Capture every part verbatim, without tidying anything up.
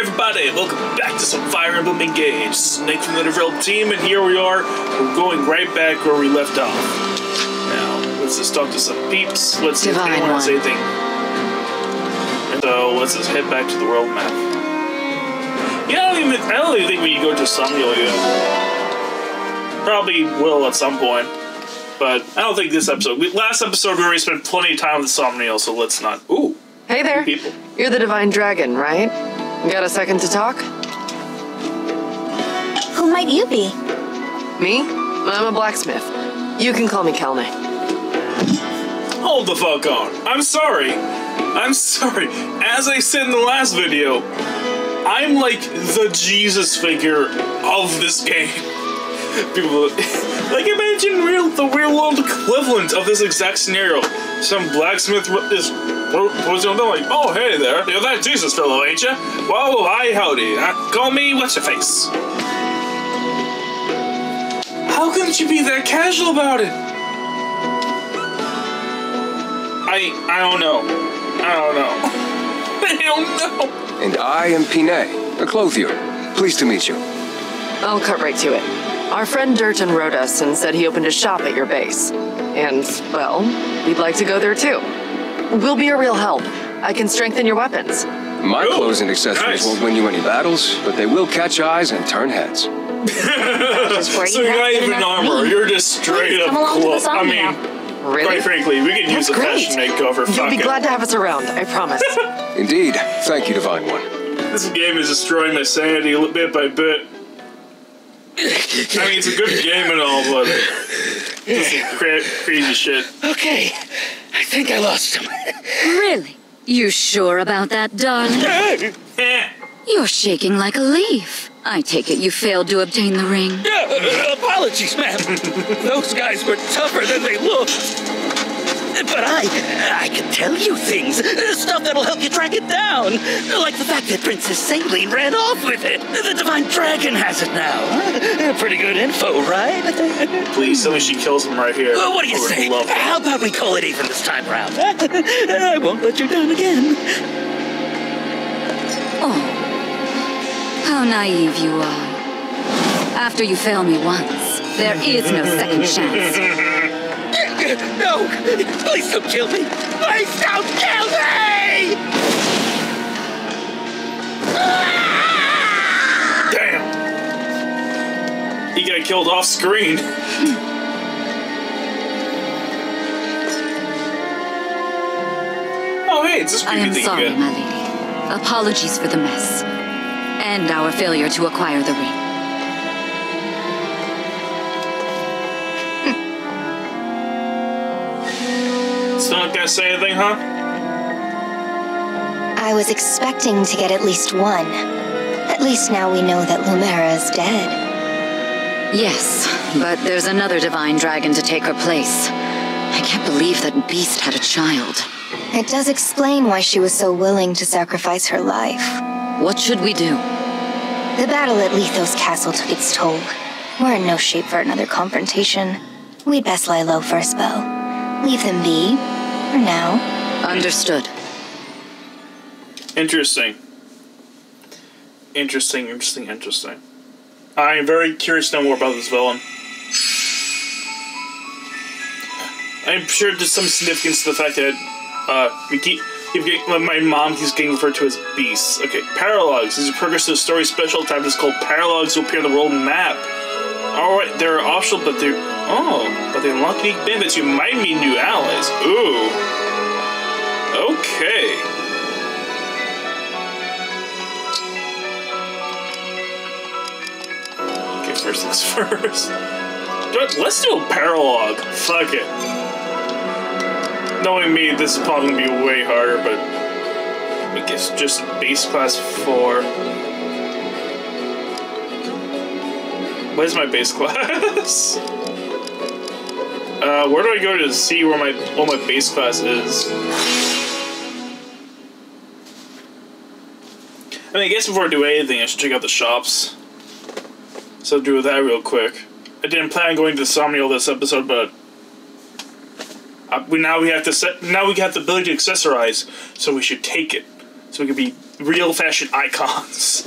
Hey everybody, welcome back to some Fire Emblem Engage. This is Nick from the Under-Developed team, and here we are. We're going right back where we left off. Now, let's just talk to some peeps. Let's see if anyone has anything. And so, let's just head back to the world map. Yeah, I don't even, I don't even think we can go to Somniel yet. Probably will at some point. But I don't think this episode. We, last episode, we already spent plenty of time with Somniel, so let's not. Ooh. Hey there. People. You're the Divine Dragon, right? You got a second to talk? Who might you be? Me? I'm a blacksmith. You can call me Calmy. Hold the fuck on. I'm sorry. I'm sorry. As I said in the last video, I'm like the Jesus figure of this game. People, like, imagine real the real world equivalent of this exact scenario. Some blacksmith is. What's going on? Like, oh, hey there. You're that Jesus fellow, ain't you? Well, hi, howdy. Uh, call me, what's your face? How could you be that casual about it? I, I don't know. I don't know. I don't know. And I am Pinay, a clothier. Pleased to meet you. I'll cut right to it. Our friend Durgin wrote us and said he opened a shop at your base. And, well, we'd like to go there too. We'll be a real help. I can strengthen your weapons. My Ooh, clothes and accessories nice. won't win you any battles, but they will catch eyes and turn heads. So you're not even armor. Me. You're just straight Please, up clothes. I mean, really? Quite frankly, we could use a fashion makeover. You'll fucking. be glad to have us around, I promise. Indeed. Thank you, Divine One. This game is destroying my sanity bit by bit. I mean, it's a good game and all, but this is cra crazy shit. Okay, I think I lost him. Really? You sure about that, darling? You're shaking like a leaf. I take it you failed to obtain the ring. Uh, apologies, ma'am. Those guys were tougher than they looked. But I, I can tell you things, stuff that'll help you track it down. Like the fact that Princess Saint-Lene ran off with it. The Divine Dragon has it now. Pretty good info, right? Please, tell me she kills him right here. Well, what do you oh, say? How about we call it even this time around? I won't let you down again. Oh, how naive you are. After you fail me once, there is no second chance. No! Please don't kill me! Please don't kill me! Damn! He got killed off screen. Oh, hey, it's a screen. I am sorry, my lady. Apologies for the mess. And our failure to acquire the ring. Still not gonna say anything, huh? I was expecting to get at least one. At least now we know that Lumera is dead. Yes, but there's another Divine Dragon to take her place. I can't believe that beast had a child. It does explain why she was so willing to sacrifice her life. What should we do? The battle at Lythos Castle took its toll. We're in no shape for another confrontation. We'd best lie low for a spell. Leave them be. For now. Understood. Interesting. Interesting, interesting, interesting. I am very curious to know more about this villain. I'm sure there's some significance to the fact that uh, we keep, keep getting, my mom keeps getting referred to as beasts. Okay, Paralogues. This is a progressive story special type that's called Paralogues will appear on the world map. Alright, they're optional, but they're... Oh, but they unlock unique benefits. You might meet new allies. Ooh. Okay. Okay, first things first. Let's do a paralogue. Fuck it. Knowing me, this is probably going to be way harder, but... I guess just base class four. Where's my base class? Uh, where do I go to see where my what my base class is? I mean, I guess before I do anything, I should check out the shops. So I'll do that real quick. I didn't plan on going to Somniel this episode, but I, we now we have to set now we have the ability to accessorize, so we should take it, so we can be real fashion icons.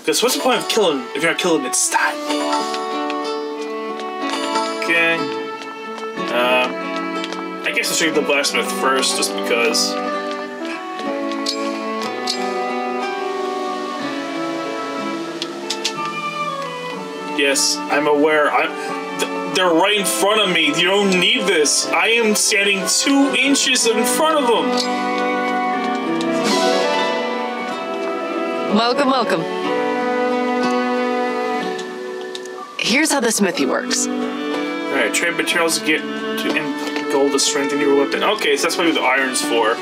Because what's the point of killing if you're not killing its style? Okay. Um, I guess I should get the blacksmith first, just because. Yes, I'm aware. I'm. They're right in front of me. You don't need this. I am standing two inches in front of them. Welcome, welcome. Here's how the smithy works. Alright, trade materials to get to and gold to strengthen your weapon. Okay, so that's what the iron's for.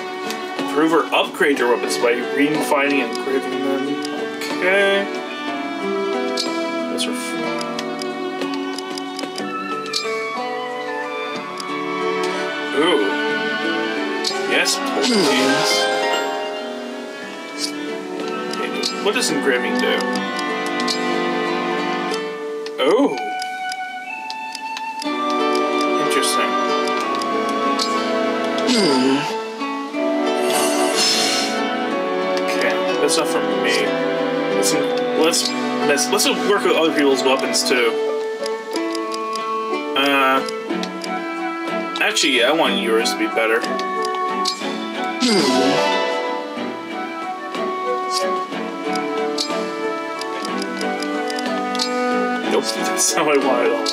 Improve or upgrade your weapons by refining and engraving them. Okay. That's for Ooh. Yes, please. What does engraving do? Oh! Interesting. Hmm. Okay, that's not for me. Let's let's let's, let's work with other people's weapons too. Uh, actually, yeah, I want yours to be better. Hmm. That's not what I want at all.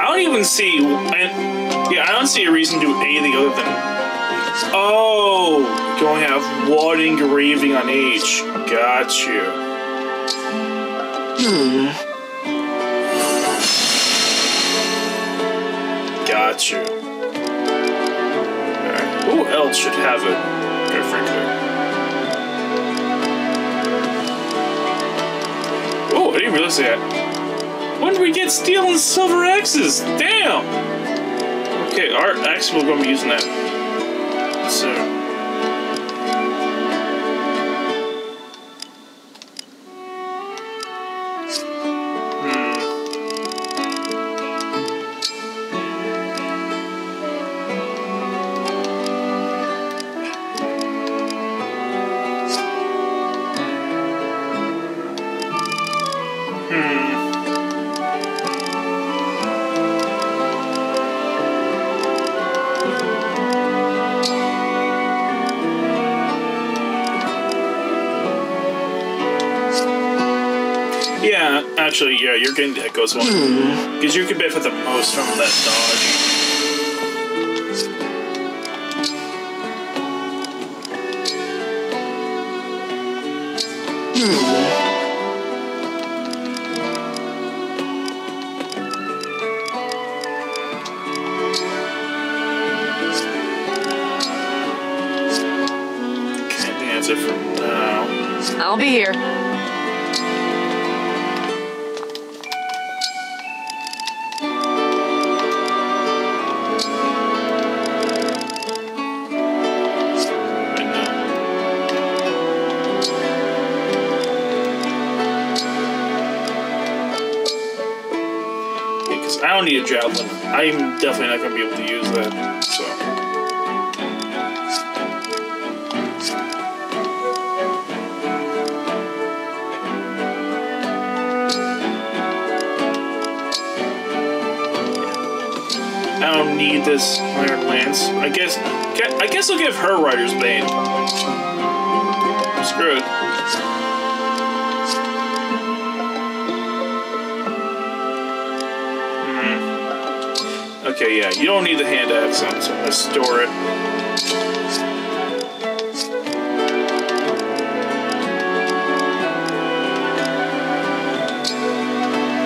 I don't even see. I, yeah, I don't see a reason to do anything other than. Oh, you only have one engraving on each. Got you. Hmm. Got you. Alright. Who else should have it? Good friend here. Oh, I didn't realize that. When did we get steel and silver axes? Damn! Okay, our axe will go be using that soon. Actually, yeah, you're getting the echoes one. Because you can benefit the most from that dodge. Okay, I think that's it for now. I'll be here. I don't need a javelin. I'm definitely not going to be able to use that, so. I don't need this iron lance. I guess, I guess I'll give her Rider's Bane. I'm screwed. Okay, yeah, you don't need the hand axe on, so let's store it.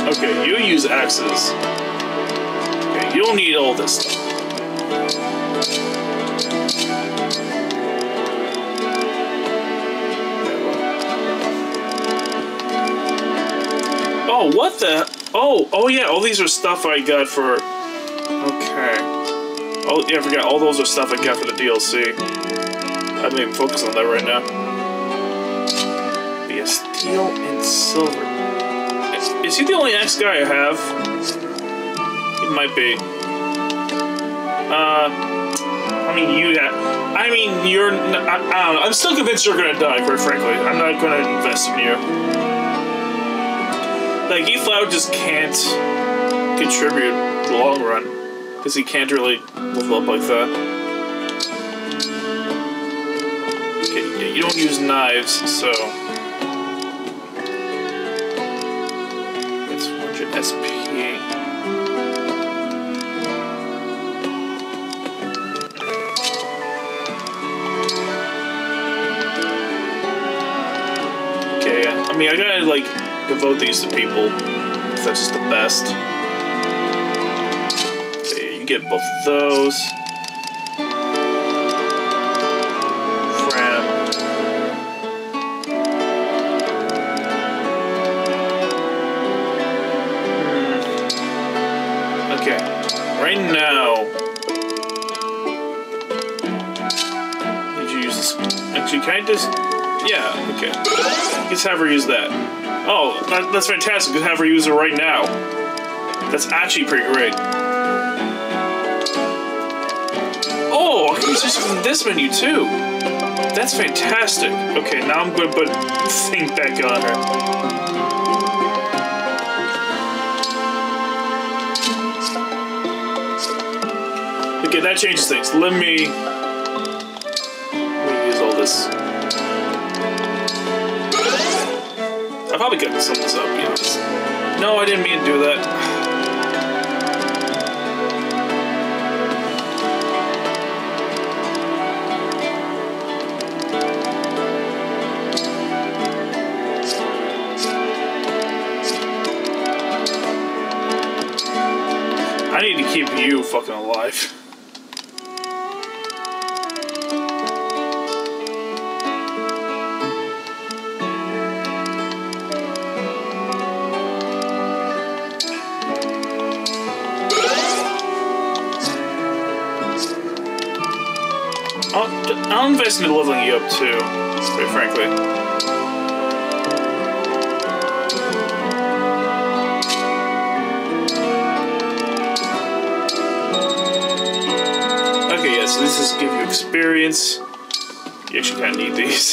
Okay, you use axes. Okay, you don't need all this stuff. Oh, what the? Oh, oh yeah, all these are stuff I got for... Okay. Oh, yeah, I forgot. All those are stuff I got for the D L C. I didn't even focus on that right now. Be a steel and silver. Is, is he the only axe guy I have? It might be. Uh, I mean, you have, I mean, you're, I, I don't know, I'm still convinced you're gonna die, quite frankly. I'm not gonna invest in you. Like, Eflower just can't contribute in the long run, because he can't really level up like that. Okay, you don't use knives, so... It's one hundred S P. I mean, I gotta, like, devote these to people, because that's just the best. Okay, you get both of those. Fran. Okay, right now... Did you use this? Actually, can I just... Yeah, okay. Let's have her use that. Oh, that, that's fantastic. Let's have her use it right now. That's actually pretty great. Oh, I can use this from this menu too. That's fantastic. Okay, now I'm gonna put thing back on her. Okay, that changes things. Let me, let me use all this. I probably couldn't sum this up, to be honest. No, I didn't mean to do that. I need to keep you fucking alive. I'm investing in leveling you up too, quite frankly. Okay, yeah, so this is give you experience. You actually kinda need these.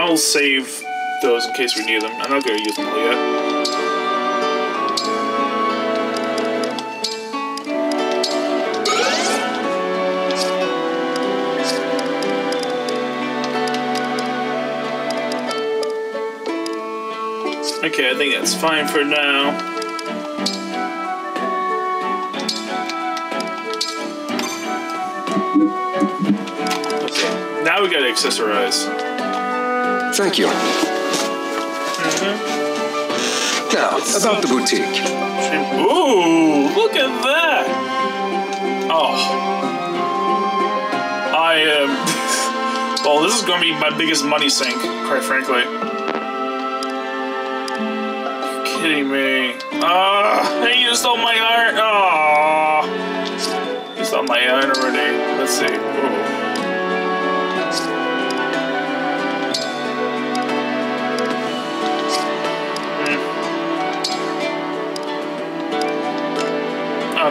I'll save those in case we need them. I'm not going to use them all yet. Okay, I think that's fine for now. Okay, now we got to accessorize. Thank you. Mm-hmm. Now, it's about the boutique. Ooh, look at that! Oh. I am... Um, well, this is going to be my biggest money sink, quite frankly. You're kidding me. Ah, uh, I used all my iron. Ah, oh. Used all my iron already. Let's see. Ooh.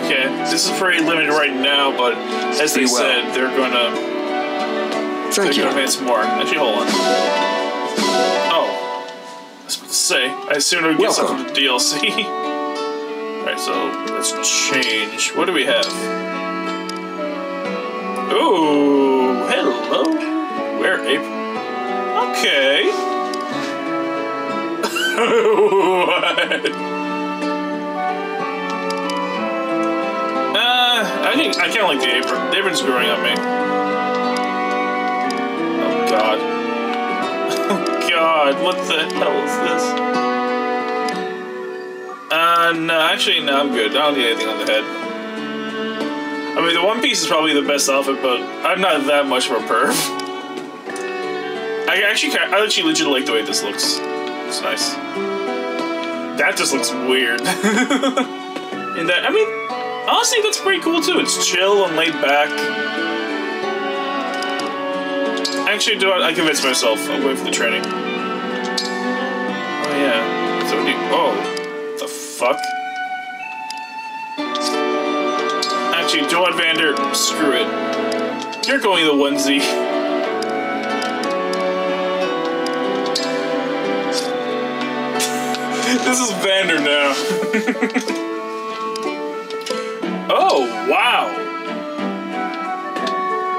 Okay, this is pretty limited right now, but as they well. said, they're gonna Thank they're you. Gonna advance more. Actually, hold on. Oh, I was about to say, I assumed we'd get something from the D L C. Alright, so let's change. What do we have? Ooh, hello. Wear April. Okay. What? I think I can't like the apron. The apron's growing on me. Oh god. Oh god, what the hell is this? Uh, no, actually, no, I'm good. I don't need anything on the head. I mean, the one piece is probably the best outfit, but I'm not that much of a perv. I actually, I actually legit like the way this looks. It's nice. That just looks weird. And that, I mean, honestly, that's pretty cool too. It's chill and laid back. Actually, do I, I convinced myself. I'll wait for the training. Oh yeah. So do. Oh, the fuck. Actually, do I, Vander? Screw it. You're going the onesie. This is Vander now. Oh, wow.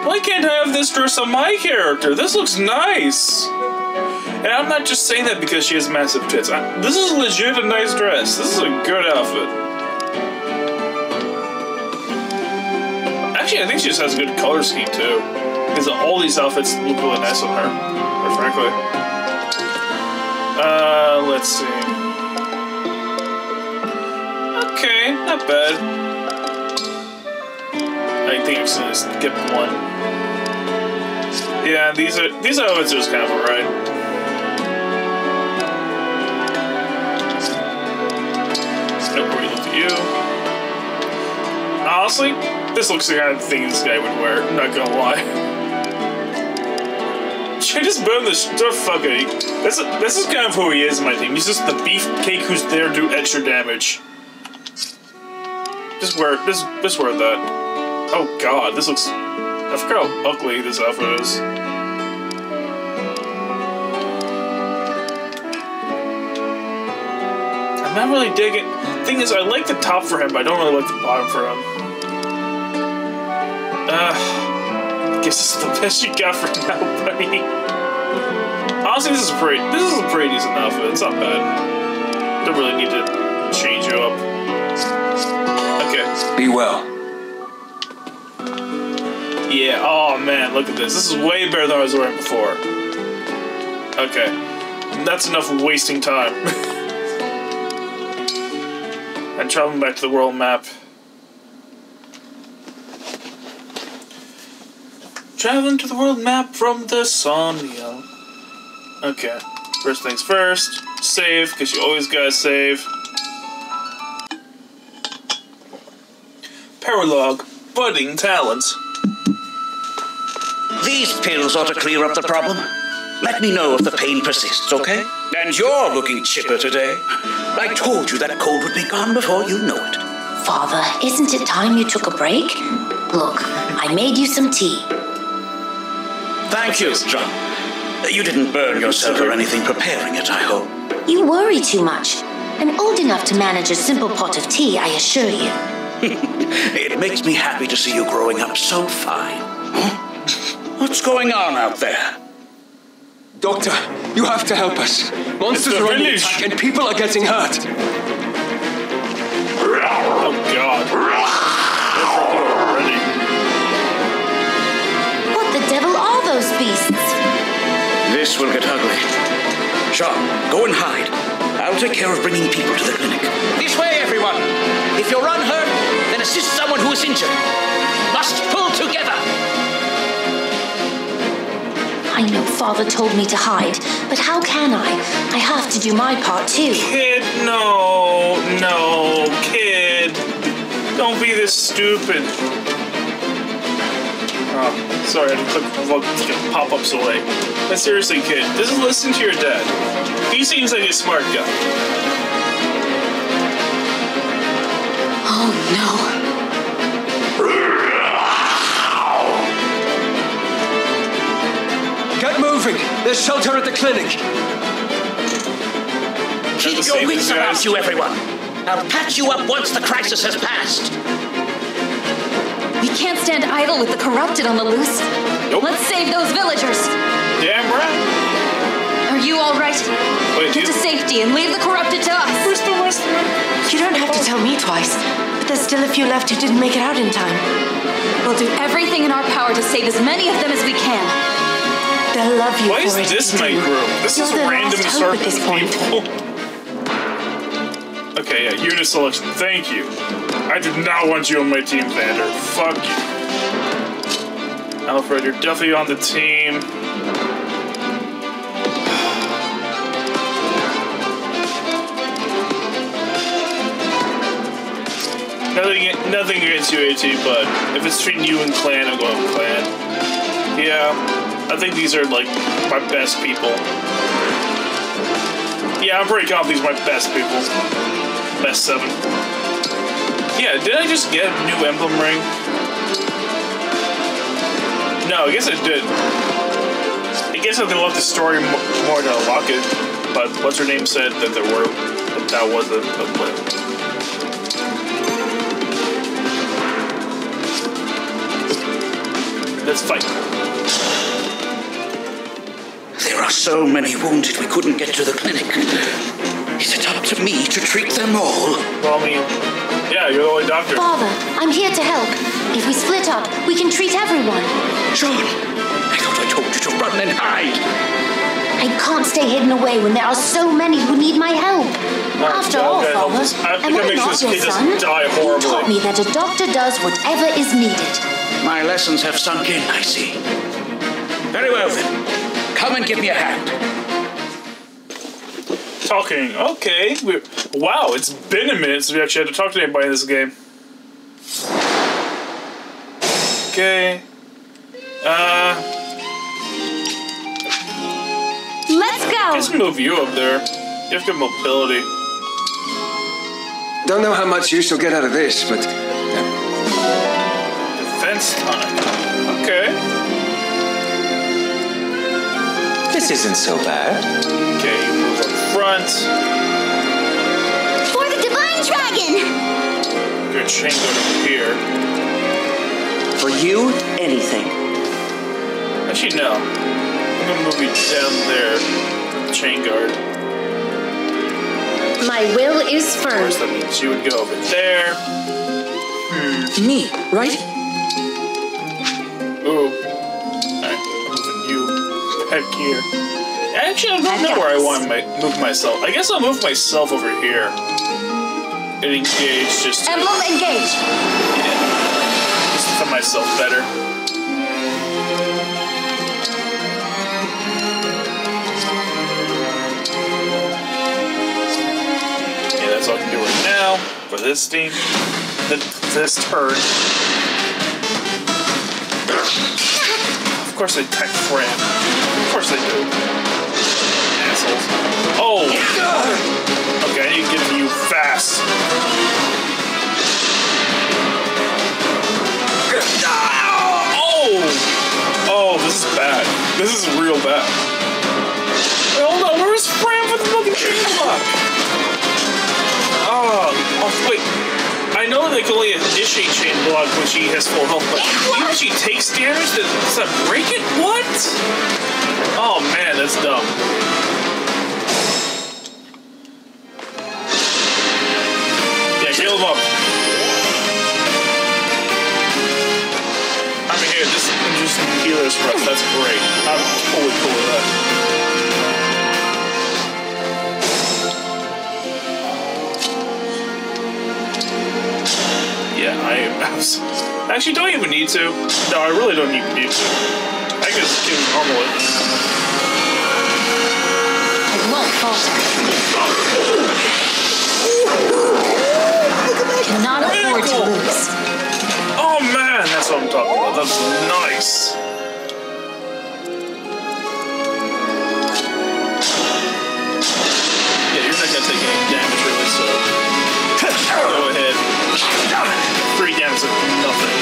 Why can't I have this dress on my character? This looks nice. And I'm not just saying that because she has massive tits. I, this is legit a nice dress. This is a good outfit. Actually, I think she just has a good color scheme, too. Because all these outfits look really nice on her, quite frankly. Uh, let's see. Okay, not bad. I think I'm just gonna skip one. Yeah, these are these are just kind of alright. Step where you look at you. Honestly, this looks like the kind of thing this guy would wear. I'm not gonna lie. Should I just burn this? Fuck it. This this is kind of who he is in my team. He's just the beefcake who's there to do extra damage. Just wear, just, just wear that. Oh god, this looks... I forgot how ugly this outfit is. I'm not really digging... Thing is, I like the top for him, but I don't really like the bottom for him. Uh, I guess this is the best you got for now, buddy. Honestly, this is pretty... This is a pretty decent outfit. It's not bad. Don't really need to change you up. Okay. Be well. Yeah, oh man, look at this. This is way better than I was wearing before. Okay. That's enough wasting time. I'm traveling back to the world map. Traveling to the world map from the Somniel. Okay. First things first. Save, because you always gotta save. Paralogue, budding talents. These pills ought to clear up the problem. Let me know if the pain persists, okay? And you're looking chipper today. I told you that cold would be gone before you know it. Father, isn't it time you took a break? Look, I made you some tea. Thank you, John. You didn't burn yourself or anything preparing it, I hope. You worry too much. I'm old enough to manage a simple pot of tea, I assure you. It makes me happy to see you growing up so fine. Huh? What's going on out there? Doctor, you have to help us. Monsters are under attack and people are getting hurt. Oh, God. What the devil are those beasts? This will get ugly. Sean, go and hide. I'll take care of bringing people to the clinic. This way, everyone. If you're unhurt, assist someone who is injured. Must pull together. I know Father told me to hide, but how can I? I have to do my part too. Kid, no, no, kid. Don't be this stupid. Oh, sorry, I had to click the pop-ups away. But seriously, kid, just listen to your dad. He seems like a smart guy. Oh, no. Get moving! There's shelter at the clinic! Keep your wits around you, everyone! I'll patch you up once the crisis has passed! We can't stand idle with the corrupted on the loose. Nope. Let's save those villagers! Damn right! Are you alright? Get to safety and leave the corrupted to us! Where's the rest of them? You don't have to tell me twice. There's still a few left who didn't make it out in time. We'll do everything in our power to save as many of them as we can. They'll love you. Why for is it this my group? This is random sort of people. Okay, yeah, unit selection. Thank you. I did not want you on my team, Vander. Fuck you. Alfred, you're definitely on the team. Nothing, nothing against you, AT, but if it's between you and Clanne, I'm going with Clanne. Yeah, I think these are, like, my best people. Yeah, I'm pretty confident these are my best people. Best seven. Yeah, did I just get a new emblem ring? No, I guess I did. I guess I could love the story more to unlock it, but what's her name said that there were, that, that was a, a blip. Let's fight. There are so many wounded we couldn't get to the clinic. Is it up to me to treat them all? Well, I mean, yeah, you're the only doctor. Father, I'm here to help. If we split up, we can treat everyone. John, I thought I told you to run and hide. I can't stay hidden away when there are so many who need my help. Right, After well, all, okay, Father, am I not your son? Just die horribly. You taught me that a doctor does whatever is needed. My lessons have sunk in, I see. Very well, then. Come and give me a hand. Talking. Okay. We're... Wow, it's been a minute since we actually had to talk to anybody in this game. Okay. Uh... Let's go! Just move you up there. You have good mobility. Don't know how much use you'll get out of this, but... Okay. This isn't so bad. Okay, you move up front. For the Divine Dragon! Good change over here. For you, anything. Actually, no. I'm gonna move you down there. Chain guard. My will is firm. Of course, that means you would go over there. Hmm. Me, right? Ooh. Alright, moving you back here. Actually, I don't know where I want to move myself. I guess I'll move myself over here. And engage just to... Emblem Engage! Yeah. Just to put myself better. Yeah, that's all I can do right now. For this team. This turn. Of course they type Fran. Of course they do. Assholes. Oh! Okay, I need to get to you fast. Oh! Oh, this is bad. This is real bad. Wait, hold on, where is Fran with the fucking shooting block? Oh, oh, wait. I know they can only initiate chain block when she has full health, but even if she takes damage, does that break it? What? Oh man, that's dumb. Yeah, heal him up. I mean, here, this is introducing healers for us. That's great. I'm totally cool with that. Yeah, I am. Actually, don't even need to. No, I really don't even need to. I can just give him normal it. I won't falter. Cannot afford to lose. Oh man, that's what I'm talking about. That's nice. Yeah, you're not gonna take any damage really, so go ahead. Three downs of nothing.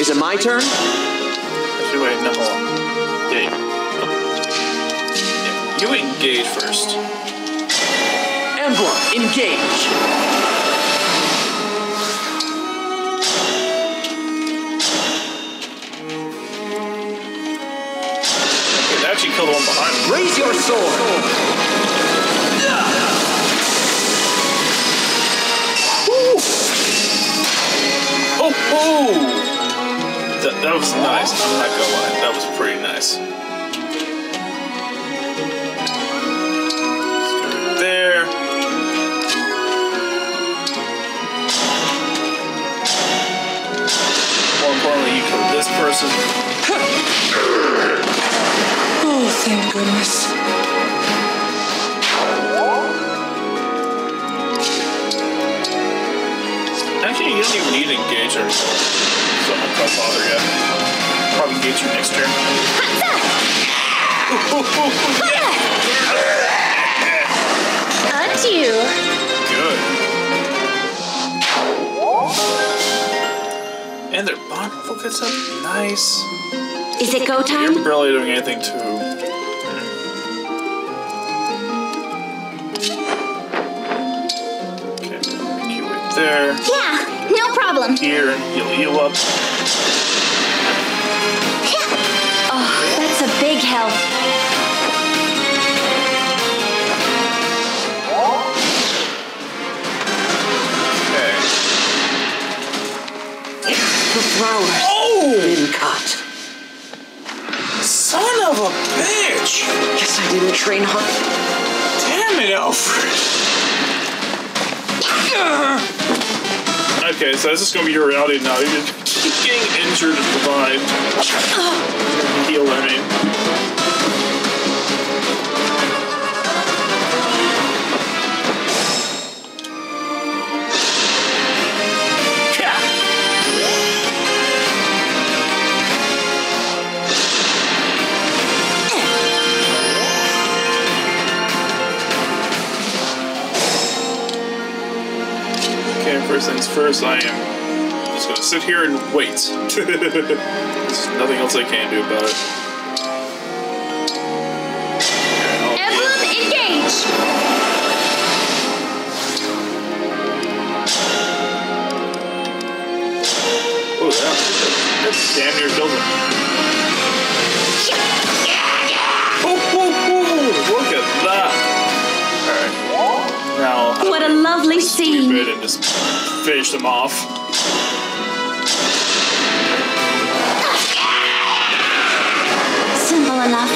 Is it my turn? Actually, wait, no, hold on. Yeah, yeah. You engage first. Emblem, engage! Okay, that actually killed the one behind me. Raise your sword! Oh, oh. That, that was nice. I'm not gonna lie. That was pretty nice. Let's go right there. More importantly, you killed this person. Oh, thank goodness. Actually, he doesn't even need Engage or something. Don't bother yet. Probably Engage you next turn. Up to you. Good. And their bond level gets up. Nice. Is it go time? You're barely doing anything to... there. Yeah, no problem. Here, you'll heal up. Yeah. Oh, that's a big help. Okay. The flowers oh! been cut. Son of a bitch! Guess I didn't train hard. Damn it, Alfred! Okay, so this is going to be your reality now. You just keep getting injured and revived. Heal, I mean. First things first, I am just going to sit here and wait. There's nothing else I can do about it. Emblem Engage! Oh, yeah. That's damn near killed him. Yeah, yeah. Oh, oh, oh, look at that! Alright. Now. What a lovely scene! And just finish them off. Simple enough.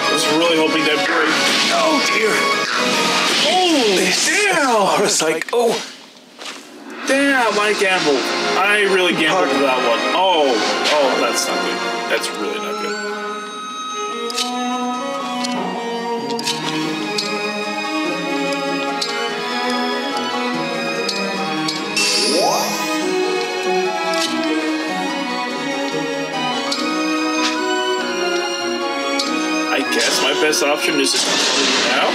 I was really hoping that break. Oh dear! Holy damn! I was like, oh. Damn, I gambled. I really gambled with that one. Oh, oh, that's not good. That's really not good. I guess my best option is to leave now.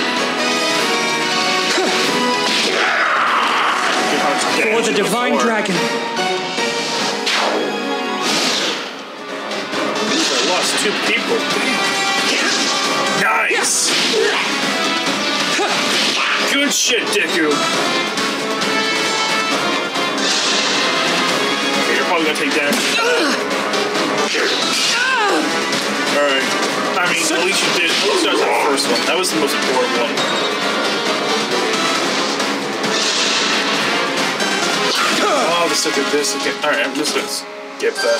For the Divine Dragon. I lost two people. Nice! Good shit, Deku. You're probably gonna take damage. Alright. I mean, at least you did. At least that was the first one. That was the most important one. Oh, this look at this again. Alright, I'm just gonna skip that.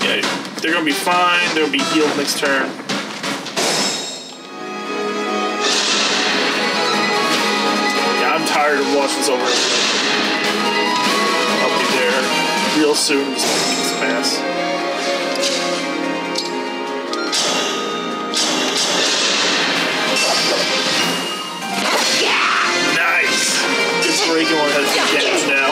Yeah, they're gonna be fine. They'll be healed next turn. Yeah, I'm tired of watching this over. I'll be there real soon. Just like this pass. Regular has damage now.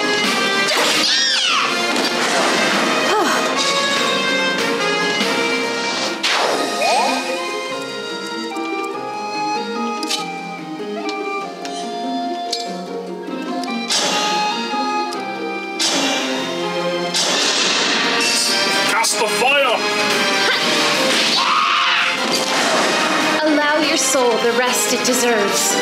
Cast the fire! Allow your soul the rest it deserves.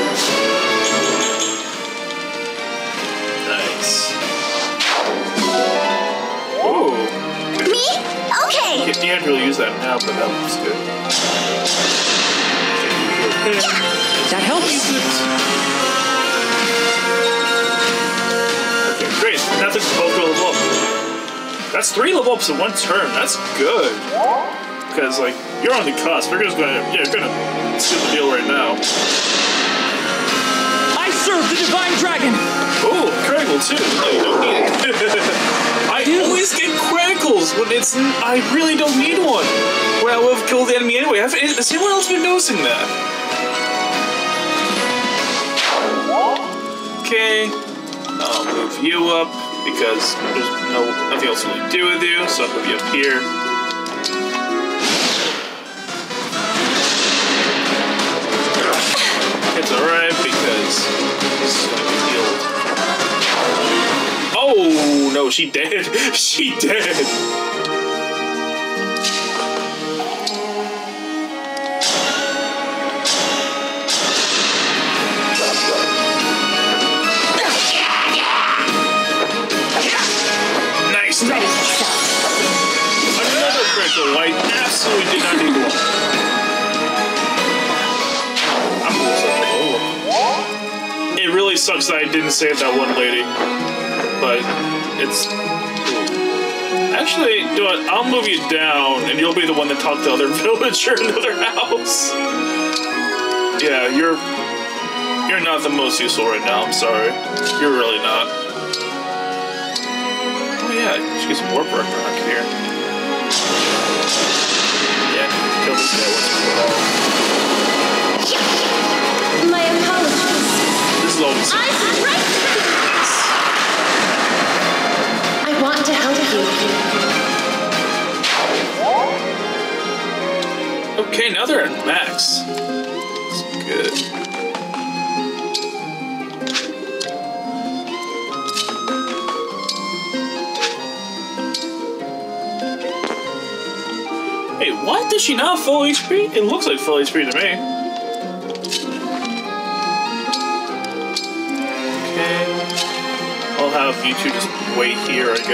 You can't really use that now, but that looks good. Okay. Yeah. That helps. Okay, great. Now there's both level up. That's three level ups in one turn. That's good. Because like you're on the cusp. They're just gonna yeah, you're gonna seal the deal right now. I serve the Divine Dragon! Ooh, critical one too. No, you don't need it. I Dude. always get Crackles when it's. I really don't need one. When I will have killed the enemy anyway. I've, has anyone else been noticing that? Okay. I'll move you up because there's no nothing else to do with you. So I'll move you up here. It's alright because this is gonna be healed. Oh no, she dead. She dead. Nice, nice. Another critical. I absolutely did not need one. It really sucks that I didn't save that one lady, but it's cool. Actually, do it. I'll move you down, and you'll be the one that talked to other villager in the other house. Yeah, you're you're not the most useful right now. I'm sorry, you're really not. Oh yeah, she gets more burn back here. Yeah, kill this guy once and for all. My apologies. I want to help you. Okay, now they're at max. That's good. Hey, why does she not have full H P? It looks like full H P to me. I'll have you two just wait here, I guess.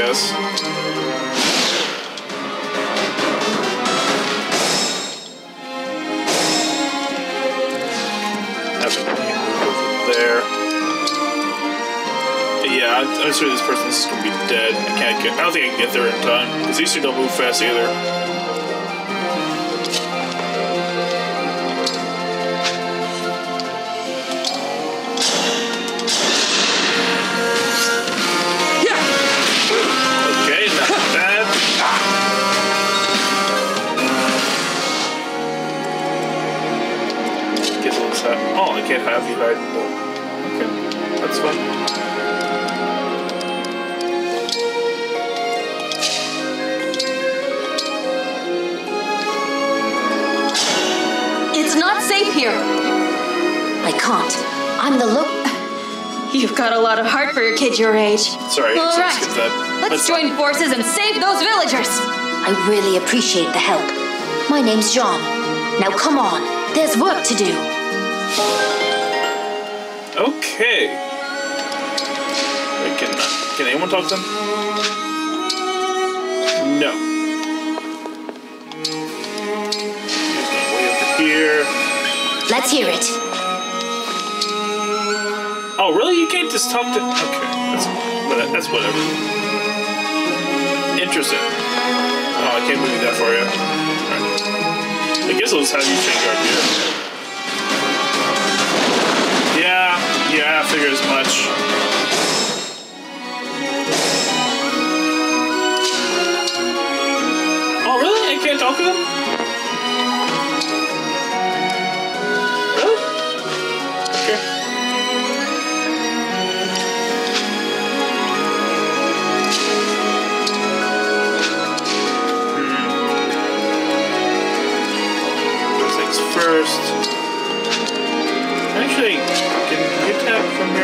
There. Yeah, I'm sure this person's gonna be dead. I can't get. I don't think I can get there in time because these two don't move fast either. Can't have you hide. Okay, that's fine. It's not safe here. I can't. I'm the look. You've got a lot of heart for your kid your age. Sorry. All right. Skip that. Let's, Let's join forces and save those villagers. I really appreciate the help. My name's Jean. Now come on. There's work to do. Okay. Wait, can, uh, can anyone talk to them? No. Way over here. Let's hear it. Oh, really? You can't just talk to. Okay, that's but that's whatever. Interesting. Oh, I can't believe that for you. All right. I guess I'll just have you change our gear. Yeah, I figure as much. Oh, really? I can't talk to them? Really? Okay. Hmm. First things first. Actually. Can you tap from here?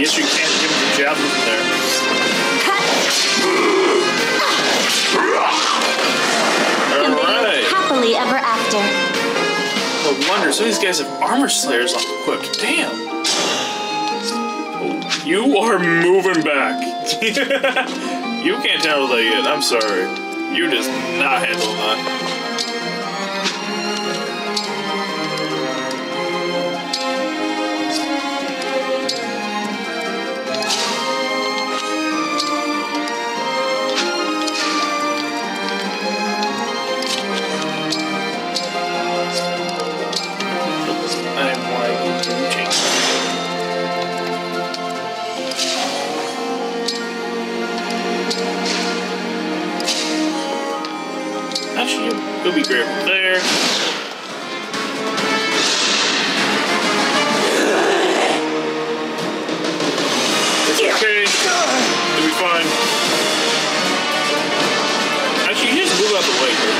Yes, you can give him the javelin from there. Alright. Happily ever after. No wonder, some of these guys have armor slayers on equipped. Damn. Oh, you are moving back. You can't handle that yet, I'm sorry. You just not handle that. I'm like We'll be great from there. Okay, it'll be fine. Actually, you just move out the way. Here.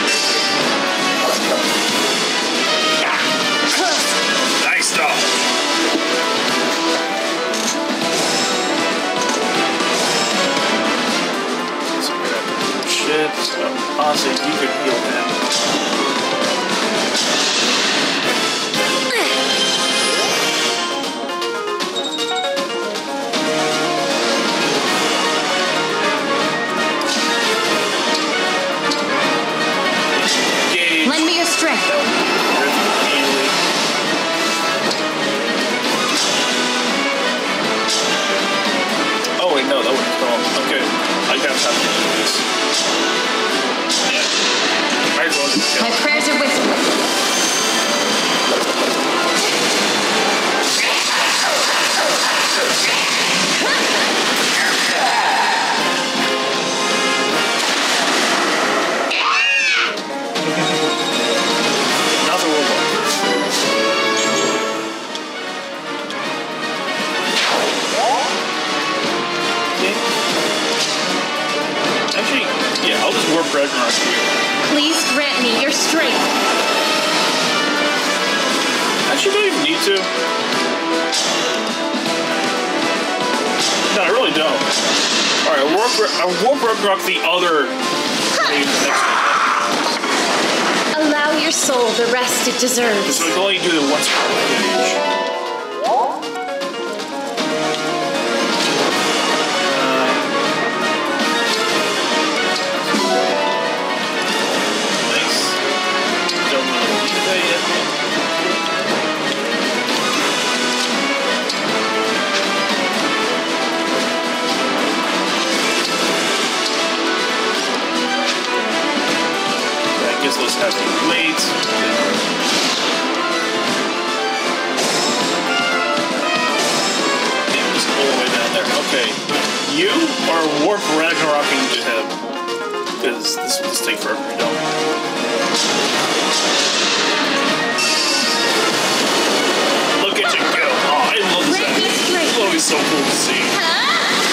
Nice stuff. Shit, oh, honestly, you could heal them. Lend me your strength. Oh wait, no, that wouldn't fall. Okay, I gotta stop doing this. My prayers are with you. Another robot. Actually, yeah, I'll just warp Ragnarok here. Please grant me your strength. Actually, don't even need to. No, I really don't. Alright, I will Ragnarok the other. Huh. Allow your soul the rest it deserves. So I can only do the once per page. Let's have the blades. Yeah, just all the way down there. Okay. You are warp Ragnaroking to him. Because this will just take forever to do. Look at you go. Oh, I love this anime. It's always so cool to see. Huh?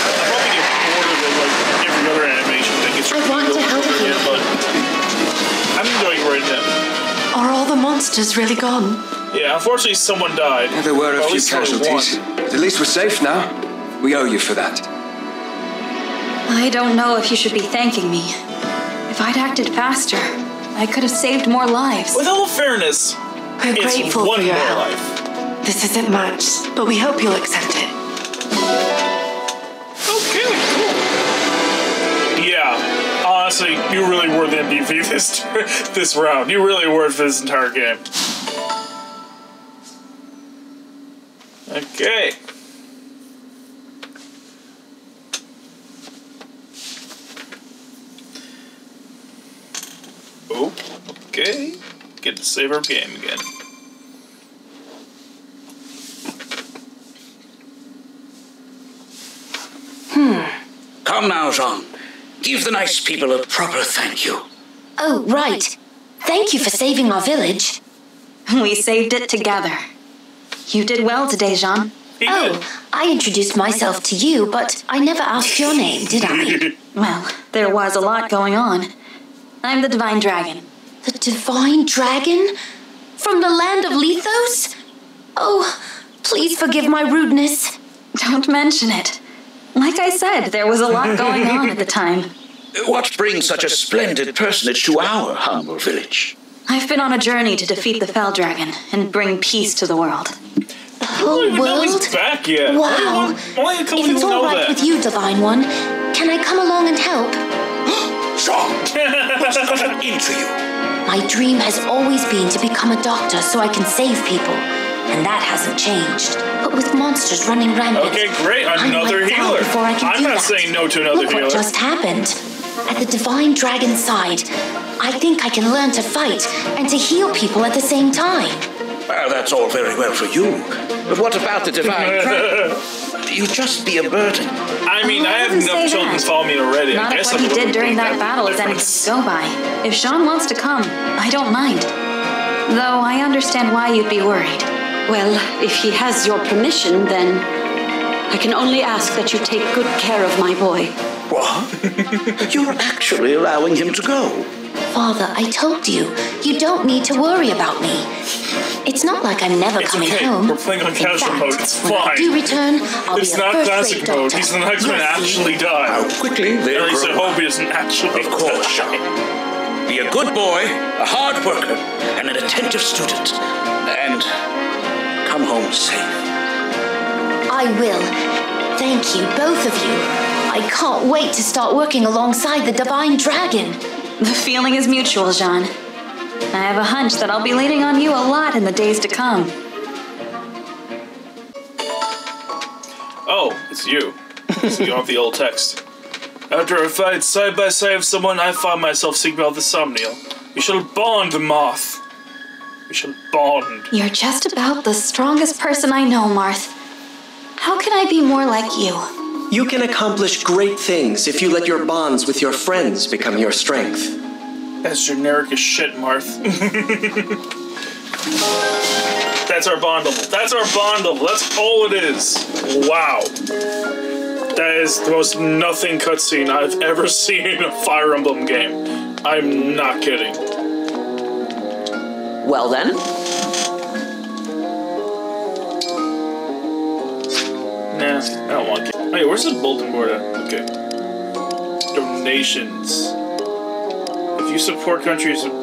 I probably get bored of it like every other animation that gets really I want to help you. But I'm going right now. Are all the monsters really gone? Yeah, unfortunately someone died. Yeah, there were a few casualties. But at least we're safe now. We owe you for that. I don't know if you should be thanking me. If I'd acted faster, I could have saved more lives. With all fairness, we're grateful for your help. This isn't much, but we hope you'll accept it. Okay, cool. Yeah. Honestly, you really were the M V P this this round. You really were for this entire game. Okay. Oh, okay. Get to save our game again. Hmm. Come now, Jean. Give the nice people a proper thank you. Oh, right. Thank you for saving our village. We saved it together. You did well today, Jean. He oh, did. I introduced myself to you, but I never asked your name, did I? Well, there was a lot going on. I'm the Divine Dragon. The Divine Dragon? From the land of Lythos? Oh, please forgive my rudeness. Don't mention it. Like I said, there was a lot going on at the time. What brings such a splendid personage to our humble village? I've been on a journey to defeat the Fell Dragon and bring peace to the world. The whole world? Back yet. Wow. Why if it's all right that? With you, Divine One, can I come along and help? Sean! What's gotten into you? My dream has always been to become a doctor so I can save people. And that hasn't changed. But with monsters running rampant, okay, great. Another I'm healer. Before I can I'm do not that. saying no to another Look healer. Look what just happened. At the Divine Dragon's side, I think I can learn to fight and to heal people at the same time. Well, that's all very well for you. But what about the Divine Dragon? you just be a burden. I mean, well, I, I have enough children follow me already. Not I guess if what I'm he did during that, that battle is anything to go by. If Jean wants to come, I don't mind. Though I understand why you'd be worried. Well, if he has your permission, then I can only ask that you take good care of my boy. What? You're actually allowing him to go? Father, I told you, you don't need to worry about me. It's not like I'm never it's coming okay. home. We're playing on casual fact, mode. It's fine. When I do return, I'll it's be a first-rate doctor. Mode. He's not going to actually die. How quickly they At least I hope he doesn't actually Of course, Sean. Be a good boy, a hard worker, and an attentive student. And come home safe. I will. Thank you, both of you. I can't wait to start working alongside the Divine Dragon. The feeling is mutual, Jean. I have a hunch that I'll be leaning on you a lot in the days to come. Oh, it's you. So you have the old text. After a fight side by side with someone, I find myself seeking out the Somniel. We shall bond, Marth. We shall bond. You're just about the strongest person I know, Marth. How can I be more like you? You can accomplish great things if you let your bonds with your friends become your strength. That's generic as shit, Marth. That's our bond level. That's our bond level. That's all it is. Wow. That is the most nothing cutscene I've ever seen in a Fire Emblem game. I'm not kidding. Well then. Nah, I don't want to. Hey, where's the bulletin board at? Okay. Donations. If you support countries, um,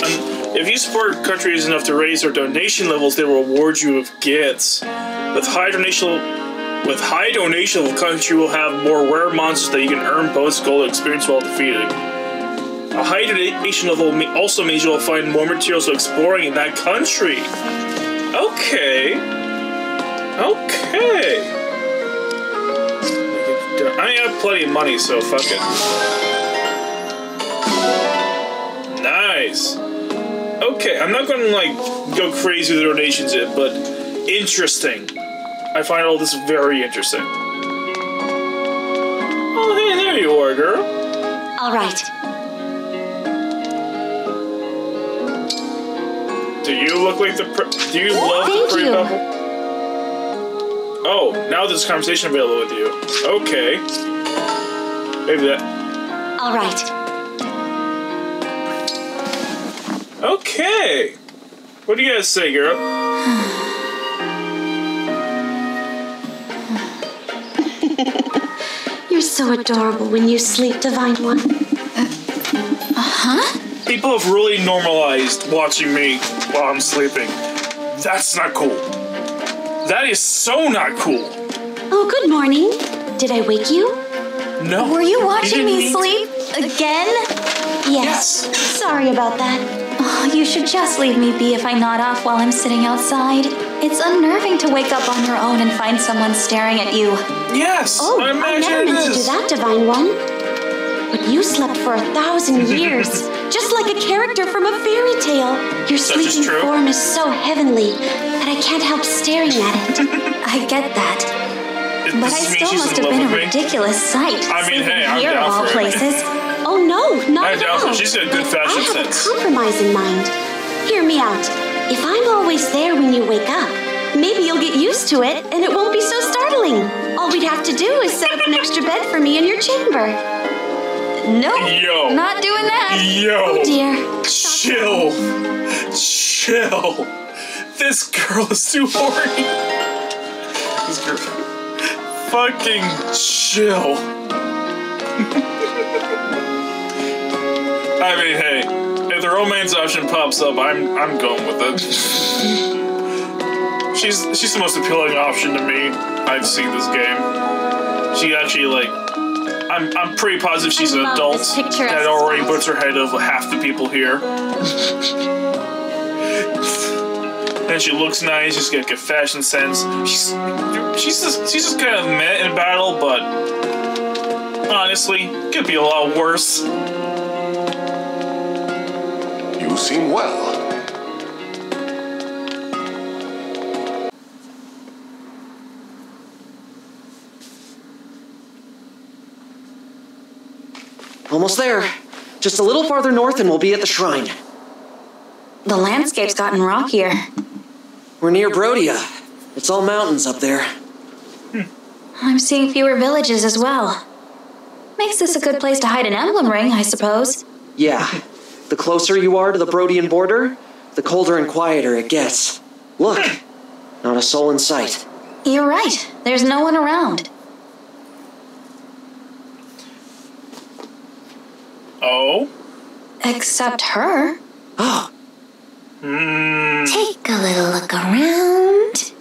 if you support countries enough to raise their donation levels, they will reward you with gifts. With high donation, with high donation, the country will have more rare monsters that you can earn bonus gold experience while defeating. A high donation level also means you'll find more materials for exploring in that country. Okay. Okay. I have plenty of money, so fuck it. Nice. Okay, I'm not gonna like go crazy with the donations, in, but interesting. I find all this very interesting. Oh, hey, there you are, girl. All right. Do you look like the? Pr do you love Thank the pretty couple? Oh, now there's a conversation available with you. Okay. Maybe that. All right. Okay. What do you guys say, girl? You're so adorable when you sleep, Divine One. Uh-huh? People have really normalized watching me while I'm sleeping. That's not cool. That is so not cool. Oh, good morning. Did I wake you? No. Were you watching me sleep again? Yes. yes. Sorry about that. Oh, you should just leave me be if I nod off while I'm sitting outside. It's unnerving to wake up on your own and find someone staring at you. Yes. Oh, I, I never meant to do that, Divine One. But you slept for a thousand years. Just like a character from a fairy tale. Your sleeping form is so heavenly that I can't help staring at it. I get that. It, but I still must have been a ridiculous sight. I mean, hey, I'm here down of all for places. It. Oh no, not I'm at down all. For She's got good fashion I have sense. A compromise in mind. Hear me out. If I'm always there when you wake up, maybe you'll get used to it and it won't be so startling. All we'd have to do is set up an extra bed for me in your chamber. No, nope, not doing that. Yo, oh dear. Chill, chill. This girl is too horny. This girl, fucking chill. I mean, hey, if the romance option pops up, I'm I'm going with it. she's she's the most appealing option to me. I've seen this game. She actually like. I'm, I'm pretty positive she's an adult that already puts her head over half the people here. And she looks nice, she's got good fashion sense. She's she's just, she's just kind of meh in battle, but honestly, could be a lot worse. You seem well. Almost there. Just a little farther north and we'll be at the shrine. The landscape's gotten rockier. We're near Brodia. It's all mountains up there. Hmm. I'm seeing fewer villages as well. Makes this a good place to hide an emblem ring, I suppose. Yeah. The closer you are to the Brodian border, the colder and quieter it gets. Look. Not a soul in sight. You're right. There's no one around. Oh? Except her. Oh. Mm. Take a little look around.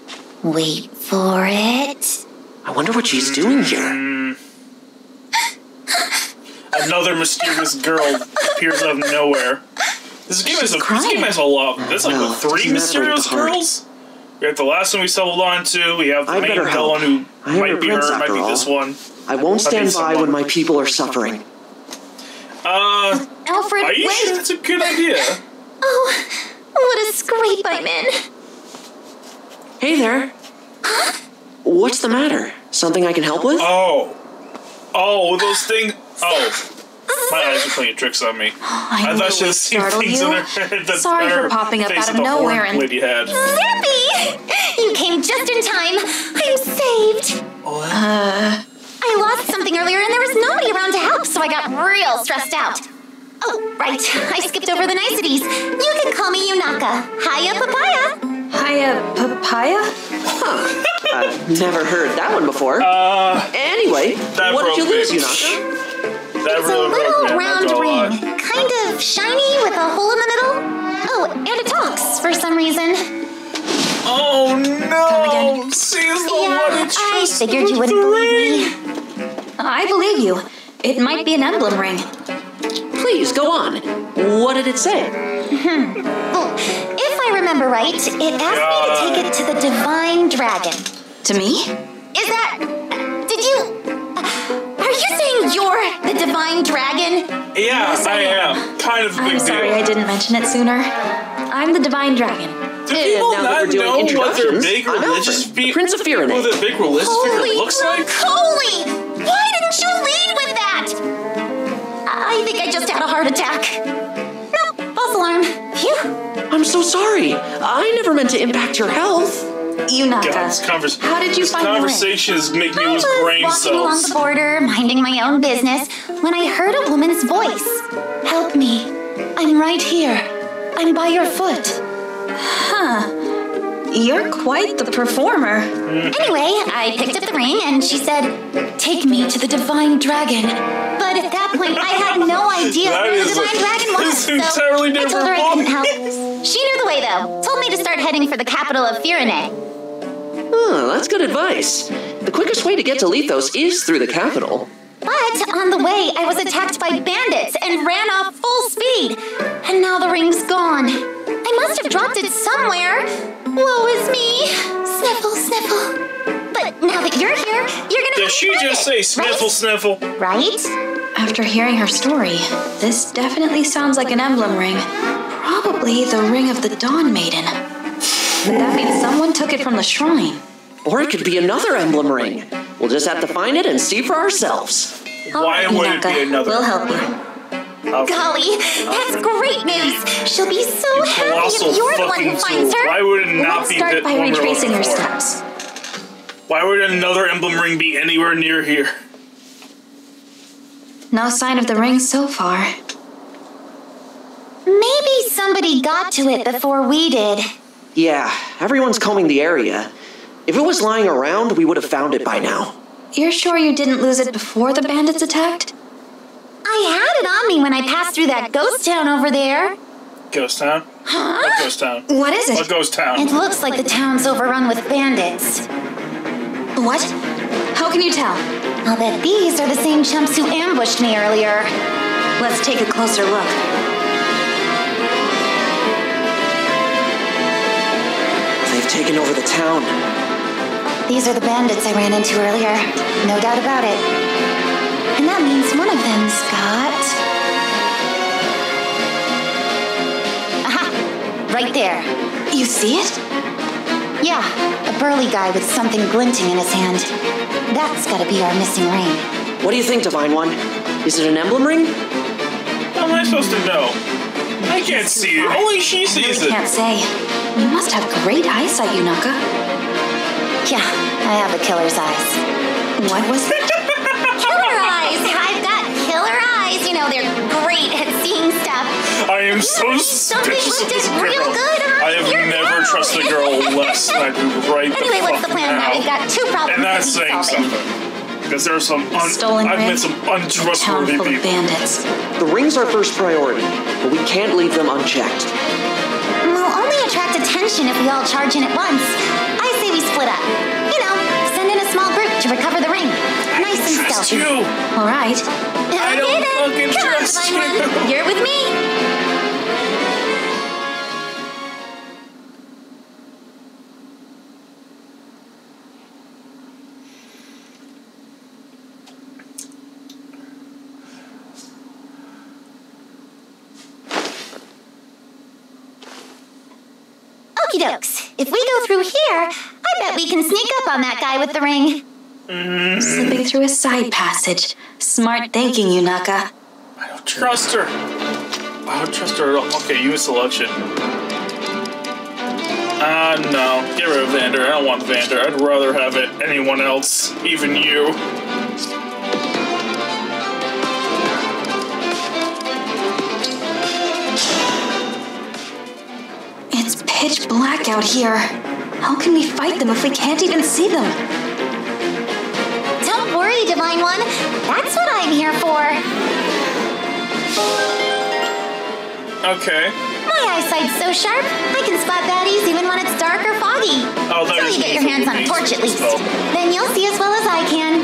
Wait for it. I wonder what she's doing here. Another mysterious girl appears out of nowhere. This game is a, this game has a lot. There's like no, three mysterious girls? We have the last one we stumbled on to. We have the I main girl on who I might be her, might all. be this one. I won't stand by when my people are suffering. Uh, Alfred, are you wait. sure that's a good idea? Oh, what a scrape I'm in. Hey there. Huh? What's the matter? Something I can help with? Oh. Oh, those things. Oh. My eyes are playing tricks on me. Oh, I, I thought she was seeing things you. in her head. Sorry for popping up out of nowhere and... Zippy! You came just in time. I'm saved. What? Uh... I lost something earlier and there was nobody around to help, so I got real stressed out. Oh, right. I skipped over the niceties. You can call me Yunaka. Hiya, papaya. Hiya, papaya? Huh. I've never heard that one before. Uh... Anyway, what did you lose, Yunaka? That it's a little round ring, kind of shiny with a hole in the middle. Oh, and it talks for some reason. Oh no! She's the one who I figured you wouldn't believe me. I believe you. It might be an emblem ring. Please go on. What did it say? Well, if I remember right, it asked me to take it to the Divine Dragon. To me? Is that? Did you? Are you saying you're the Divine Dragon? Yeah, yes, I, I am. am. Kind of a big I'm sorry deal. I didn't mention it sooner. I'm the Divine Dragon. Do people now not doing know what their big religious figure Prince of Firene. What their big religious figure looks like? Holy! Why didn't you lead with that? I think I just had a heart attack. No, false alarm. Phew. I'm so sorry. I never meant to impact your health. Yunaka, God, how did you this find the conversation is making me lose brain cells. I was walking along the border, minding my own business, when I heard a woman's voice. Help me. I'm right here. I'm by your foot. Huh. You're quite the performer. Mm. Anyway, I picked up the ring and she said, take me to the Divine Dragon. But at that point, I had no idea where the Divine Dragon was, so entirely I told her I couldn't help. She knew the way, though. Told me to start heading for the capital of Firene. Oh, that's good advice. The quickest way to get to Lythos is through the capital. But on the way, I was attacked by bandits and ran off full speed. And now the ring's gone. I must have dropped it somewhere. Woe is me. Sniffle, sniffle. But now that you're here, you're gonna. Did she just say sniffle, sniffle? Right? After hearing her story, this definitely sounds like an emblem ring. Probably the Ring of the Dawn Maiden. That means someone took it from the shrine. Or it could be another emblem ring. We'll just have to find it and see for ourselves. Why would it be another? We'll help you. Golly, that's great news. She'll be so happy if you're the one who finds her. Why would it not be that? Let's start by retracing your steps. Why would another emblem ring be anywhere near here? No sign of the ring so far. Maybe somebody got to it before we did. Yeah, everyone's combing the area. If it was lying around, we would have found it by now. You're sure you didn't lose it before the bandits attacked? I had it on me when I passed through that ghost town over there. Ghost town? Huh? What ghost town? What is it? What ghost town? It looks like the town's overrun with bandits. What? How can you tell? I'll bet these are the same chumps who ambushed me earlier. Let's take a closer look. Taken over the town. These are the bandits I ran into earlier. No doubt about it. And that means one of them's got... Aha! Right there. You see it? Yeah, a burly guy with something glinting in his hand. That's gotta be our missing ring. What do you think, Divine One? Is it an emblem ring? How am I supposed to know? I can't see it. Only she sees it. I really can't say. You must have great eyesight, Yunaka. Yeah, I have a killer's eyes. What was that? Killer eyes! I've got killer eyes. You know, they're great at seeing stuff. I am so suspicious of this girl. I have never trusted a girl less than I do right now. Anyway, what's the plan now? We've got two problems. And that's saying something. Because there are some un stolen I've met some untrustworthy people. Bandits. The ring's our first priority, but we can't leave them unchecked. We'll only attract attention if we all charge in at once. I say we split up. You know, send in a small group to recover the ring. Nice and stealthy. You. All right. I okay, don't then. Fucking Come trust on, Divine you. One. You're with me. If we go through here, I bet we can sneak up on that guy with the ring. Mm. Slipping through a side passage. Smart thinking, Yunaka. I don't trust her. I don't trust her at all. Okay, use selection. Ah, uh, no. Get rid of Vander. I don't want Vander. I'd rather have it anyone else, even you. Pitch black out here. How can we fight them if we can't even see them? Don't worry, Divine One. That's what I'm here for. Okay. My eyesight's so sharp, I can spot baddies even when it's dark or foggy. Oh, until you get your hands on a torch, at least. Well. Then you'll see as well as I can.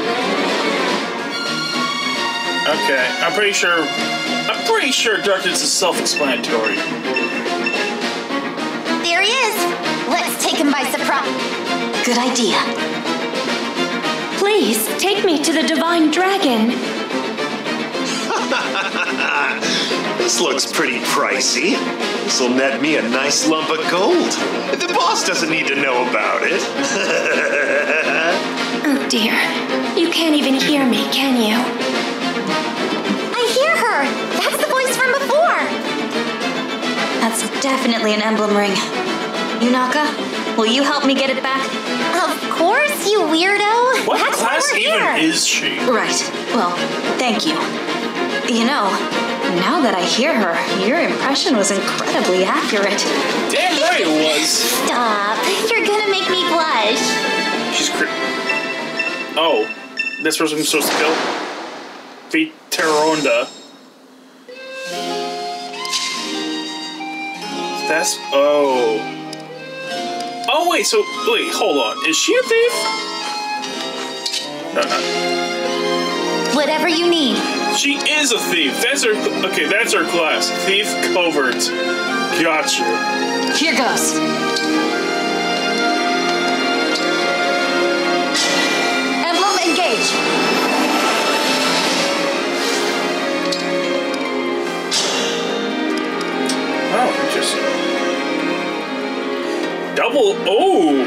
Okay, I'm pretty sure... I'm pretty sure darkness is self-explanatory. There he is. Let's take him by surprise. Good idea. Please, take me to the Divine Dragon. This looks pretty pricey. This'll net me a nice lump of gold. The boss doesn't need to know about it. Oh dear. You can't even hear me, can you? I hear her. That's the voice from before. That's definitely an emblem ring. Yunaka, will you help me get it back? Of course, you weirdo! What That's class why we're even here. Is she? Right. Well, thank you. You know, now that I hear her, your impression was incredibly accurate. Damn right it was! Stop! You're gonna make me blush! She's cr- Oh. This person was supposed to kill? Viteronda. That's oh. Oh wait, so wait, hold on. Is she a thief? No, no. Whatever you need. She is a thief. That's her. Okay, that's her class. Thief covert. Gotcha. Here goes. Emblem engage. Double, oh!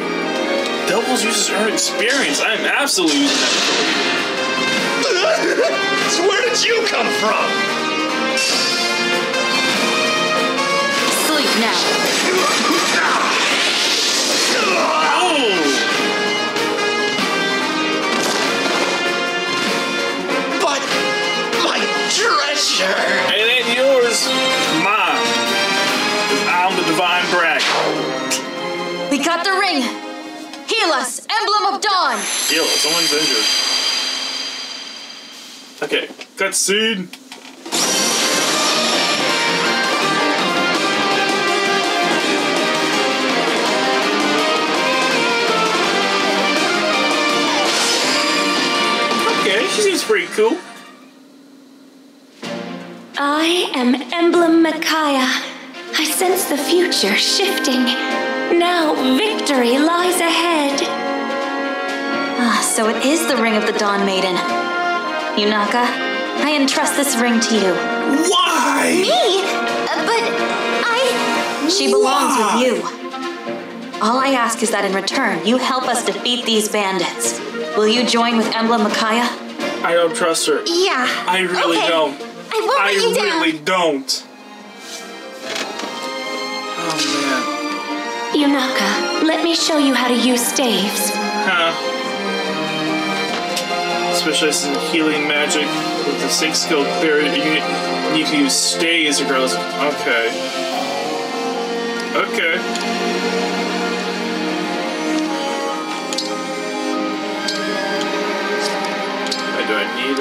Doubles uses her experience. I am absolutely using that. So where did you come from? Sleep now. Oh. But my treasure! It ain't yours. Mine. I'm the Divine Dragon. We got the ring! Heal us, Emblem of Dawn! Heal us, someone's injured. Okay, cutscene! Okay, she seems pretty cool. I am Emblem Micaiah. I sense the future shifting. Now, victory lies ahead. Ah, so it is the Ring of the Dawn Maiden. Yunaka, I entrust this ring to you. Why? Me? Uh, but I... She belongs Why? With you. All I ask is that in return, you help us defeat these bandits. Will you join with Emblem Micaiah? I don't trust her. Yeah. I really okay. don't. I won't let you down. I really don't. Oh, man. Yunaka, let me show you how to use staves. Huh. Specializes in healing magic with the six skill clear unit. You can use staves regardless. Okay. Okay. Do I need a...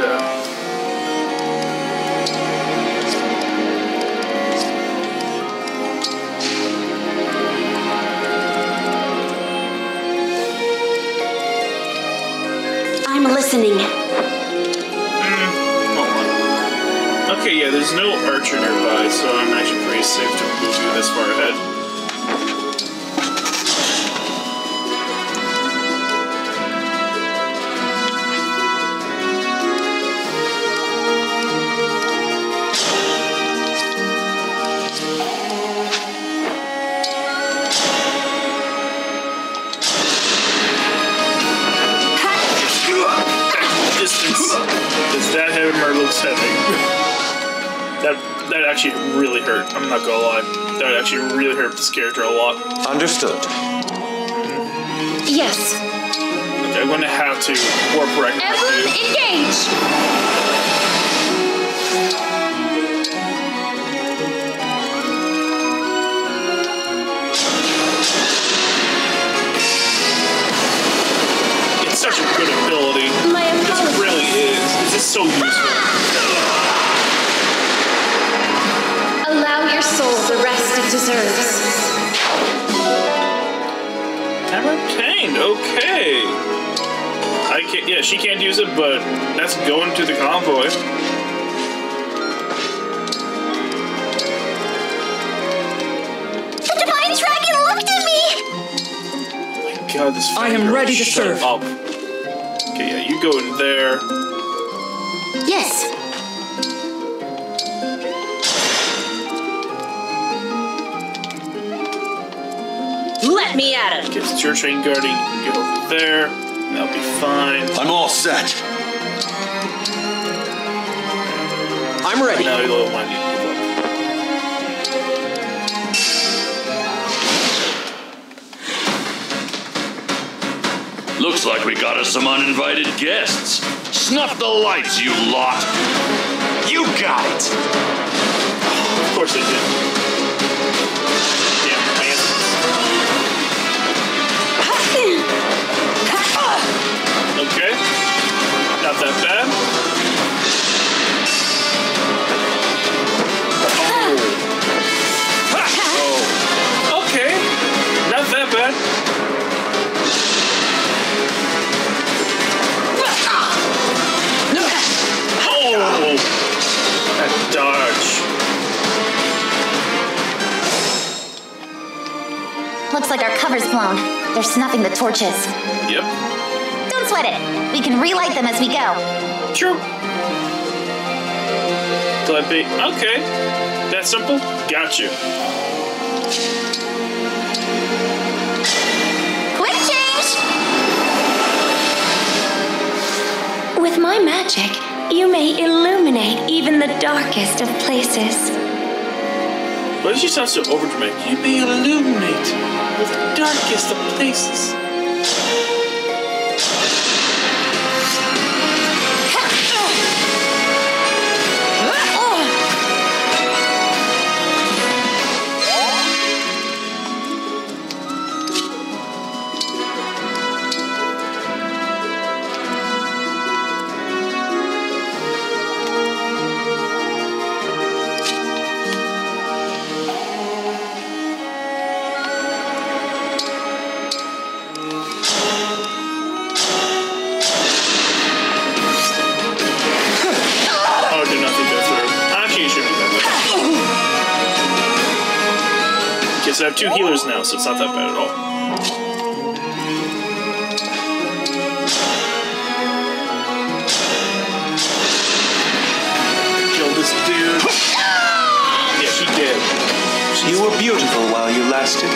I'm listening. Mm. Hold on. Okay, yeah, there's no archer nearby, so I'm actually pretty safe to move you this far ahead. Really hurt. I'm not gonna lie. That would actually really hurt this character a lot. Understood. Yes. Okay, I'm gonna have to warp right now. Emblem Engage! It's such a good ability. My it really is. It's just so useful. Ah! Allow your soul the rest it deserves. Never obtained. Okay. I can't. Yeah, she can't use it, but that's going to the convoy. The Divine Dragon looked at me. Oh my God, this. I am ready to serve. Up. Okay, yeah, you go in there. Yes. Let me at it! Get the church train guarding, you can go over there, and that'll be fine. I'm all set. I'm ready. Now you little one. Looks like we got us some uninvited guests. Snuff the lights, you lot! You got it! Of course they did. Okay, not that bad. Oh. Oh. Okay, not that bad. Oh, that dodge. Looks like our cover's blown. They're snuffing the torches. Yep. Sweat it. We can relight them as we go. True. Glad be. Okay. That simple? Got you. Quick change! With my magic, you may illuminate even the darkest of places. Why did you sound so overdramatic? You may illuminate with the darkest of places. I have two healers now, so it's not that bad at all. Kill this dude. Yeah, she did. She's you were beautiful while you lasted.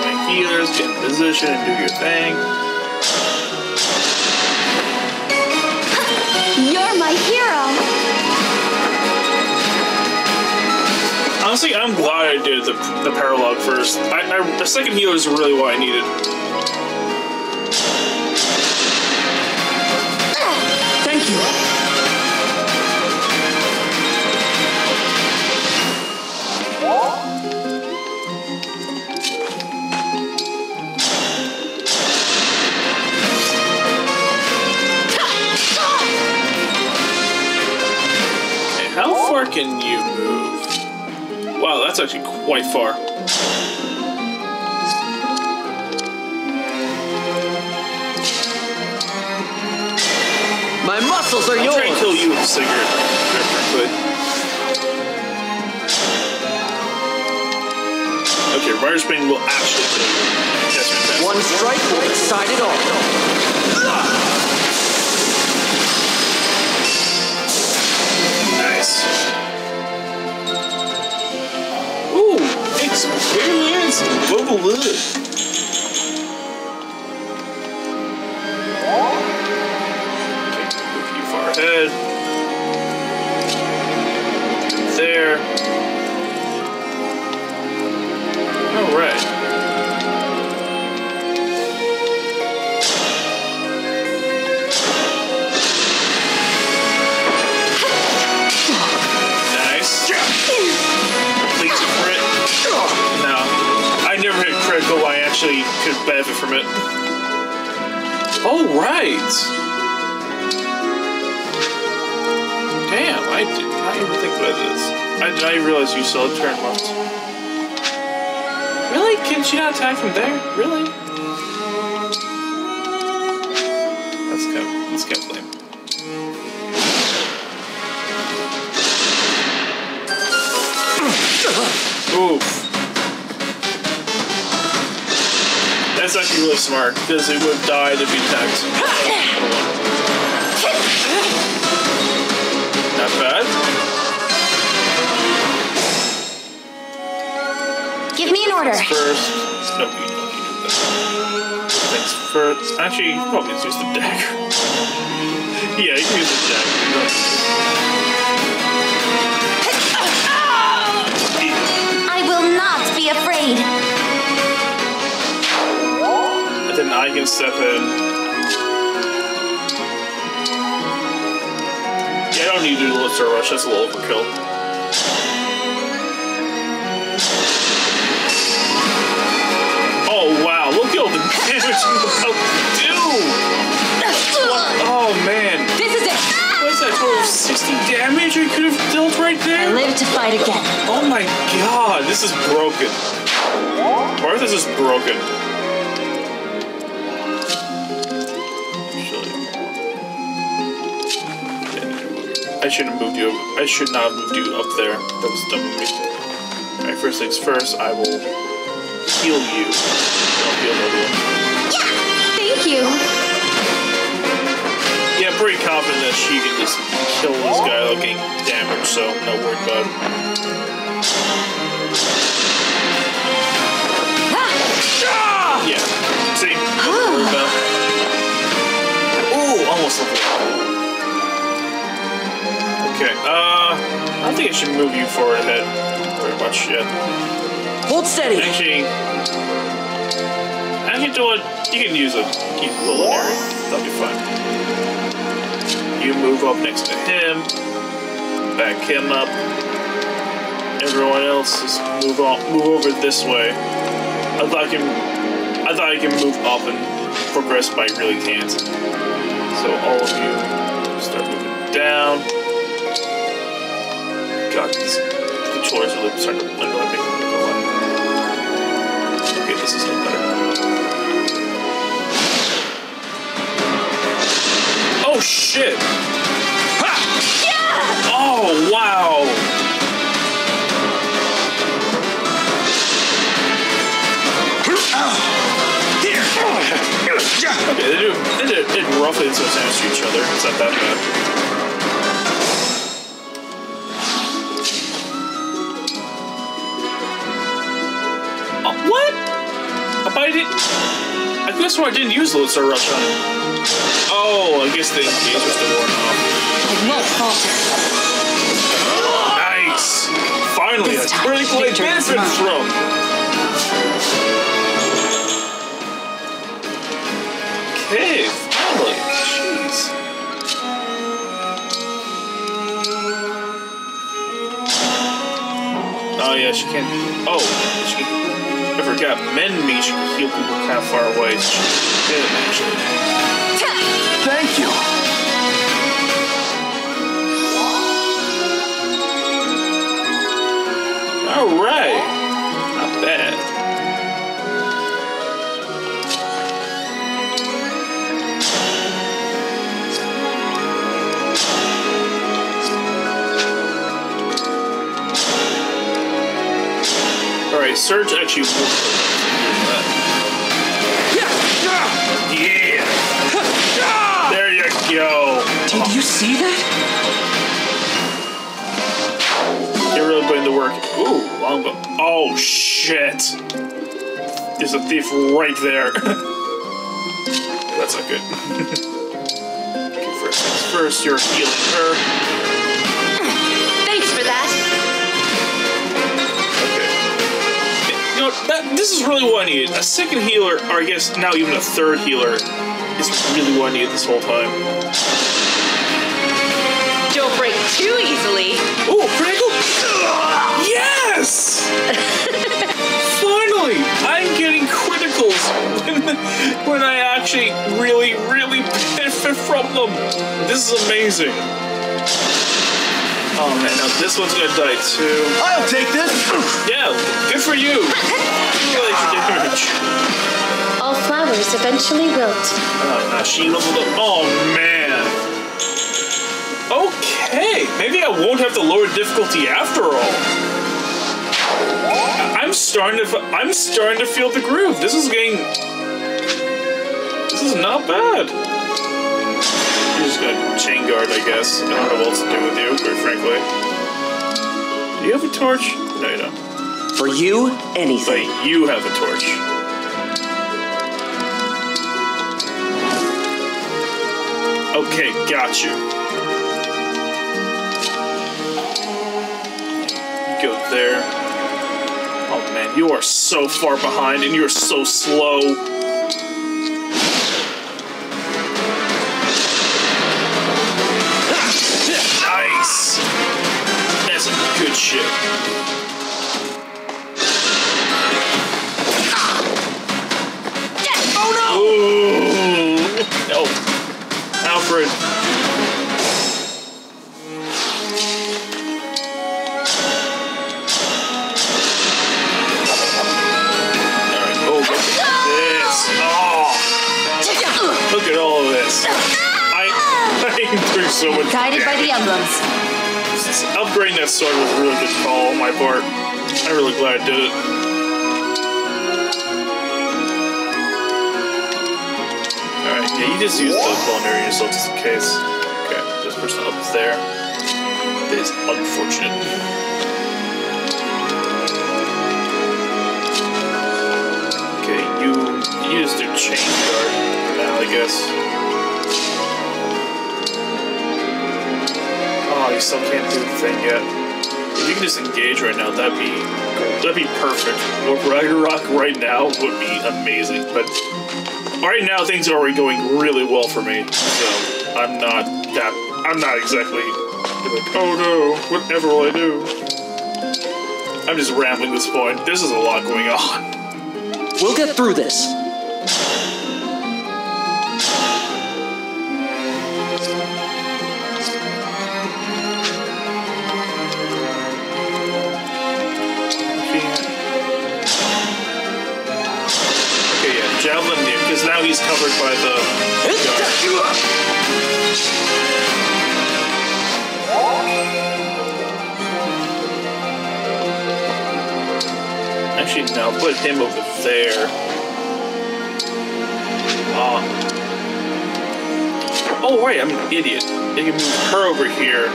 My healers, get in position and do your thing. hero. Honestly, I'm glad I did the, the Paralogue first. I, I, the second healer is really what I needed. Thank you. Where can you move? Wow, that's actually quite far. My muscles are I'm yours! I'm trying to kill you, Sigurd. Okay, Ridersbane will actually kill you. Yes, one strike will excite it all. Ugh! Ooh, experience global loot. Okay, move you far ahead. There. All right. Nice. Please crit. No, I never hit critical. I actually could benefit from it. Oh, right. Damn, I did not even think about this. I did not even realize you still had turn left. Really? Can she not attack from there? Really? That's kind of, that's kind of lame. Oof. That's actually really smart, because it would have died if he attacked. Not bad. Give me an order. Thanks first. No, you don't need that. Thanks first. Actually, you probably just use the dagger. Yeah, you can use the dagger. No. I will not be afraid. Then I can step in. Yeah, I don't need to do the Lifter Rush, that's a little overkill. Oh wow, look at all the damage you do! Oh man. This is it! What's that, total of sixty damage I could have dealt right there? I live to fight again. Oh my god, this is broken. Marth, this is broken. I should have moved you. I should not have moved you up there. That was dumb of me. Alright, first things first, I will heal you. I'll heal another one. Yeah! Thank you! Yeah, I'm pretty confident that she can just kill this guy without getting damaged, so I'm not worried about it. Ah! Ah! Yeah, see? Oh. Ooh, almost level. Okay, uh, I don't think I should move you forward ahead very much yet. Hold steady! Actually, I can do it. You can use a keep little area. That'll be fine. You move up next to him, back him up. Everyone else, just move on, move over this way. I thought I can, I thought I can move up and progress, but I really can't. So all of you start moving down. God, these controllers are really starting to annoy me. Okay, this is a little better. Oh shit! Ha! Yeah! Oh wow! Okay, they do they did, they did roughly the same damage to each other. It's not that bad. I This one I didn't use Loads or Rush on it. Oh, I guess the engage was the warning off. Did not falter. Nice! Finally, a critically benefit throw! Okay, finally. Jeez. Oh, yeah, she can't. Oh, she can. I forgot. Mend me, she can heal people kind of far away. So she did it, actually. Thank you! Alright! Not bad. Alright, Surge actually works. Yeah! There you go! Did you see that? You're really putting the work. Ooh, longbow. Oh, shit! There's a thief right there. That's not good. Okay, first things first, you're healing her. Thanks for that. That, this is really what I needed. A second healer, or I guess now even a third healer, is really what I needed this whole time. Don't break too easily. Ooh, critical! Yes! Finally! I'm getting criticals when, when I actually really, really benefit from them. This is amazing. Oh man, now this one's gonna die too. I'll take this! Yeah, good for you! All flowers eventually wilt. Oh, now she leveled up. Oh man! Okay, maybe I won't have to lower difficulty after all. I'm starting to, I'm starting to feel the groove. This is getting... This is not bad. Just gonna chain guard, I guess. I don't know what else to do with you, quite frankly. Do you have a torch? No, you don't. For you, anything. But you have a torch. Okay, got you. Go there. Oh man, you are so far behind and you're so slow. Good shit. Yes. Oh no! Ooh. No. Alfred. Alright, oh, look at this. Oh! Look at all of this. I came through so much. Guided by the emblems. Upgrading that sword was a really good call on my part. I'm really glad I did it. Alright, yeah, you just use both vulnerability yourself just in case. Okay, this person up is there. That is unfortunate. Okay, you use their chain guard for now, I guess. Oh, you still can't do the thing yet. If you can just engage right now, that'd be that'd be perfect. Ragnarok right now would be amazing, but right now things are already going really well for me, so I'm not that I'm not exactly like, oh no, whatever will I do? I'm just rambling at this point. This is a lot going on. We'll get through this. Now he's covered by the... Actually, no. Put him over there. Ah. Oh, wait. I'm an idiot. They can move her over here.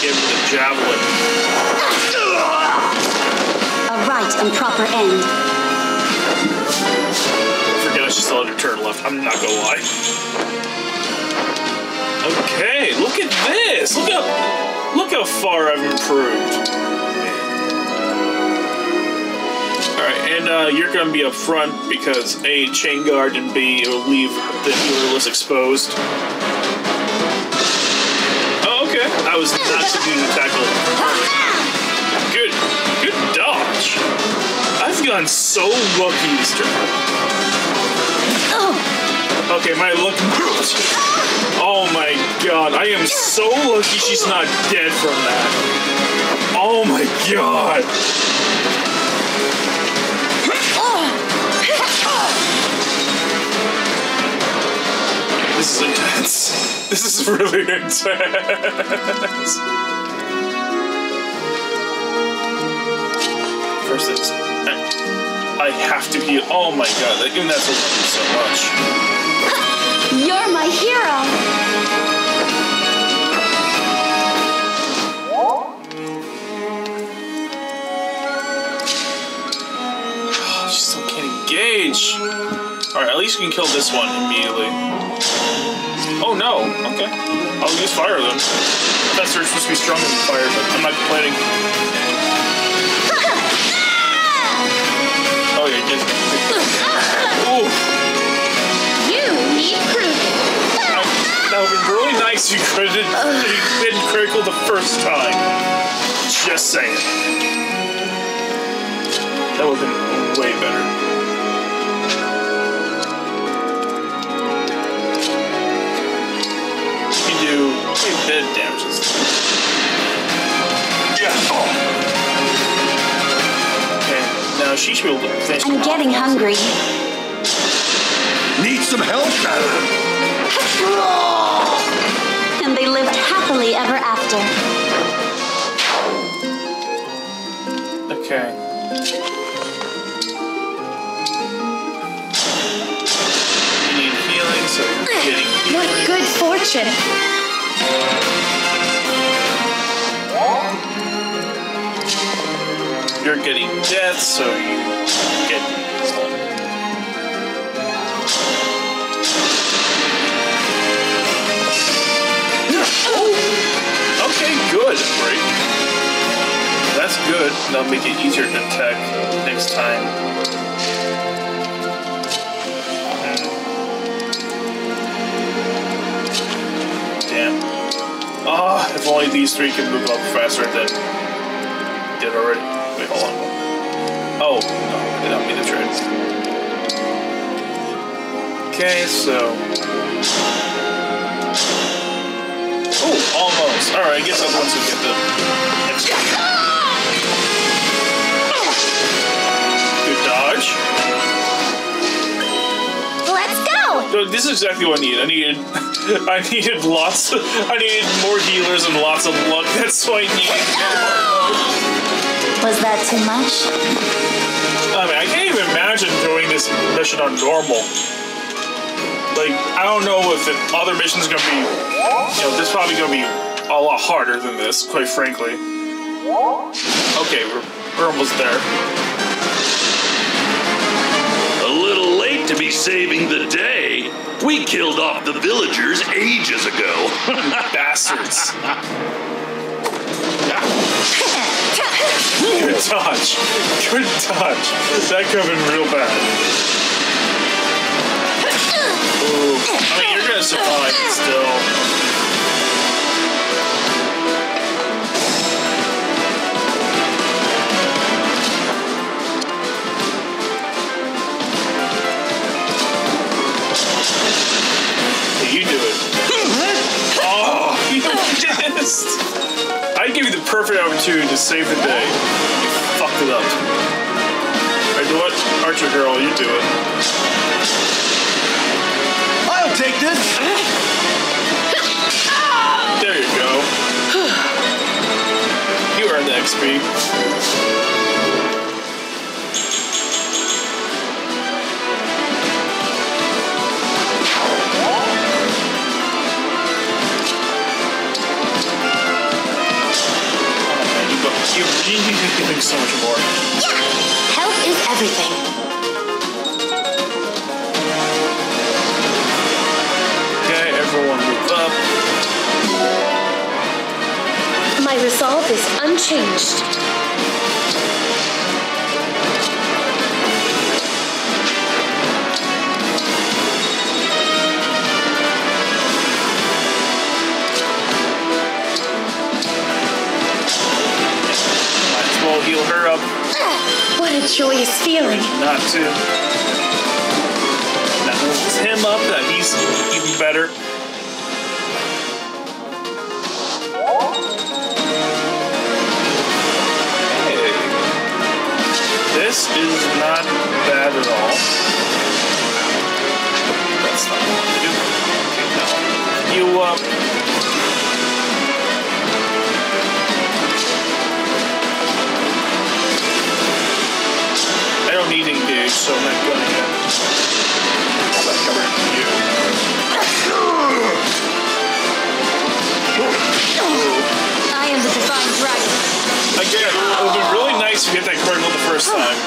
Give him the javelin. A right and proper end. another turn left, I'm not gonna lie. Okay, look at this! Look how, look how far I've improved. Alright, and uh, you're gonna be up front because A, chain guard, and B, it will leave the healer less exposed. Oh, okay. I was not supposed to tackle him. Good, good dodge. I've gone so lucky this turn. Oh. Okay, my luck. Oh my god, I am so lucky she's not dead from that. Oh my god. This is intense. This is really intense. First things. I have to heal. Oh my god, even that's a love so much. You're my hero. Oh, she still can't engage. Alright, at least we can kill this one immediately. Oh no, okay. I'll use fire then. That's supposed to be stronger than fire, but I'm not complaining. Oh, yeah, just... Ooh. You need critical. That would be really nice if you credited, didn't critical the first time. Just saying. That would have been way better. You can do a bit of damage. Yeah. Oh. Now she should be able to finish. I'm getting hungry. Need some help? And they lived happily ever after. Okay. You need healing, so you're getting healing. What good fortune. You're getting death, so you get oh. Okay, good. Great. That's good. That'll make it easier to attack next time. Damn. Ah, oh, if only these three can move up faster than they did already. Wait, hold on. Oh, no, it don't mean the trade. Okay, so. Oh, almost. Alright, I guess I'll once we get the extra. Good dodge. Let's go! So this is exactly what I need. I needed I needed lots of, I needed more healers and lots of luck. That's what I needed. Was that too much? I mean, I can't even imagine doing this mission on normal. Like, I don't know if the other mission's gonna be, you know, this is probably gonna be a lot harder than this, quite frankly. Okay, we're, we're almost there. A little late to be saving the day. We killed off the villagers ages ago. Bastards. Good touch. Good touch. That could have been real bad. Ooh. I mean, you're gonna survive still. Hey, you do it. Oh, you missed. I gave you the perfect opportunity to save the day. You fucked it up. Alright, you know what? Archer girl, you do it. I'll take this! There you go. You earned the X P. You need to do so much more. Yeah! Health is everything. My resolve is unchanged. Might as well heal her up. What a joyous feeling. Not to. That moves him up, that he's even better. This is not bad at all. That's not what to do. No. You, uh... I don't need engage, so I'm not going to... I'm not coming to you. I am the Divine Dragon. Again, it would be really nice to get that cardinal the first time.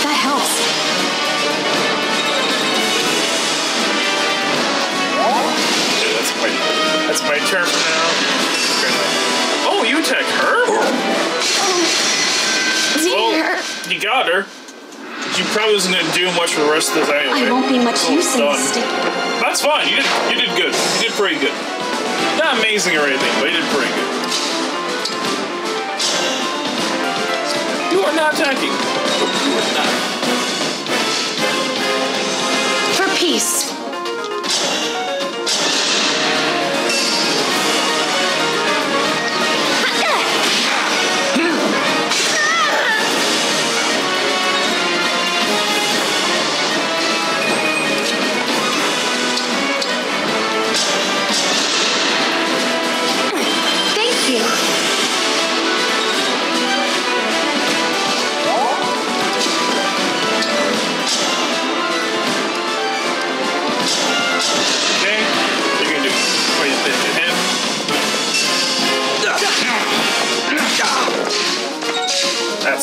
That helps. Yeah, that's my that's my turn for now. Oh, you attack her? Oh. Well, you got her. You probably wasn't going to do much for the rest of this anyway. I won't be much oh, use in this stick. That's fine. You did, you did good. You did pretty good. Not amazing or anything, but you did pretty good. You are not attacking. You are not. For peace.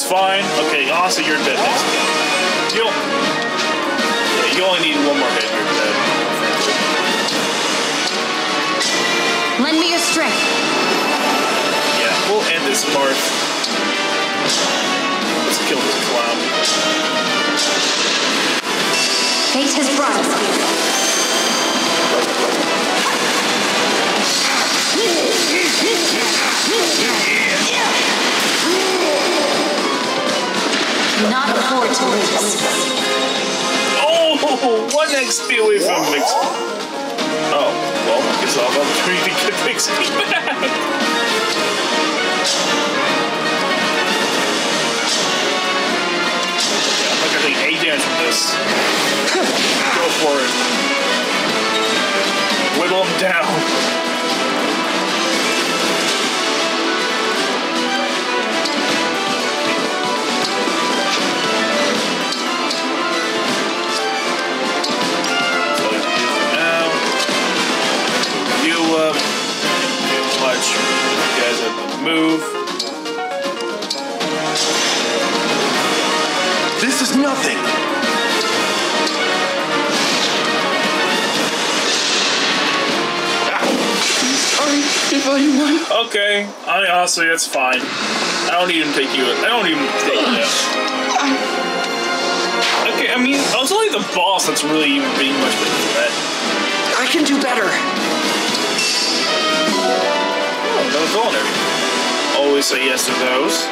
Fine. Okay, also you're dead next time. You'll, yeah, you only need one more hit. You're dead. Lend me your strength. Yeah, we'll end this part. Let's kill this clown. Fate has brought us here. Yeah. Not afford to lose. Oh, one X P away from X P. Oh, well, I guess I'll have a tree to get X P back. I'm not gonna take any damage from this. Go for it. Whittle him down. Move. This is nothing. Ah. Okay, I honestly that's fine. I don't even take you. I don't even take you. Okay, I mean, it's only the boss that's really even being much of a threat. I can do better. Oh, that was vulnerable. Always say yes to those.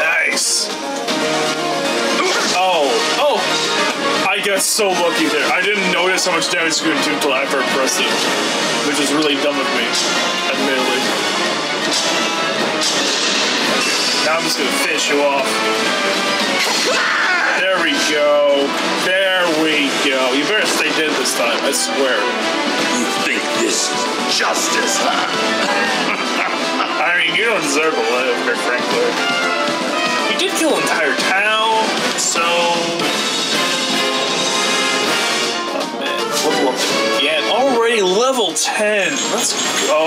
Nice. Oh, oh! I got so lucky there. I didn't notice how much damage you could do until after I pressed it, which is really dumb of me, admittedly. Now I'm just gonna fish you off. There we go. There we go. You better stay dead this time, I swear. You think this is justice, huh? I mean, you don't deserve to live, quite frankly. You did kill an entire town. so... Oh man, level up again. Already level ten. Let's go.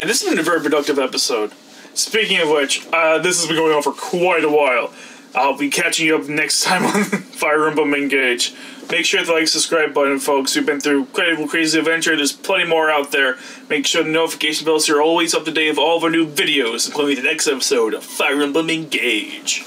And this has been a very productive episode. Speaking of which, uh, this has been going on for quite a while. I'll be catching you up next time on Fire Emblem Engage. Make sure to hit the like, subscribe button, folks. We've been through quite a crazy adventure. There's plenty more out there. Make sure the notification bells are always up to date of all of our new videos, including the next episode of Fire Emblem Engage.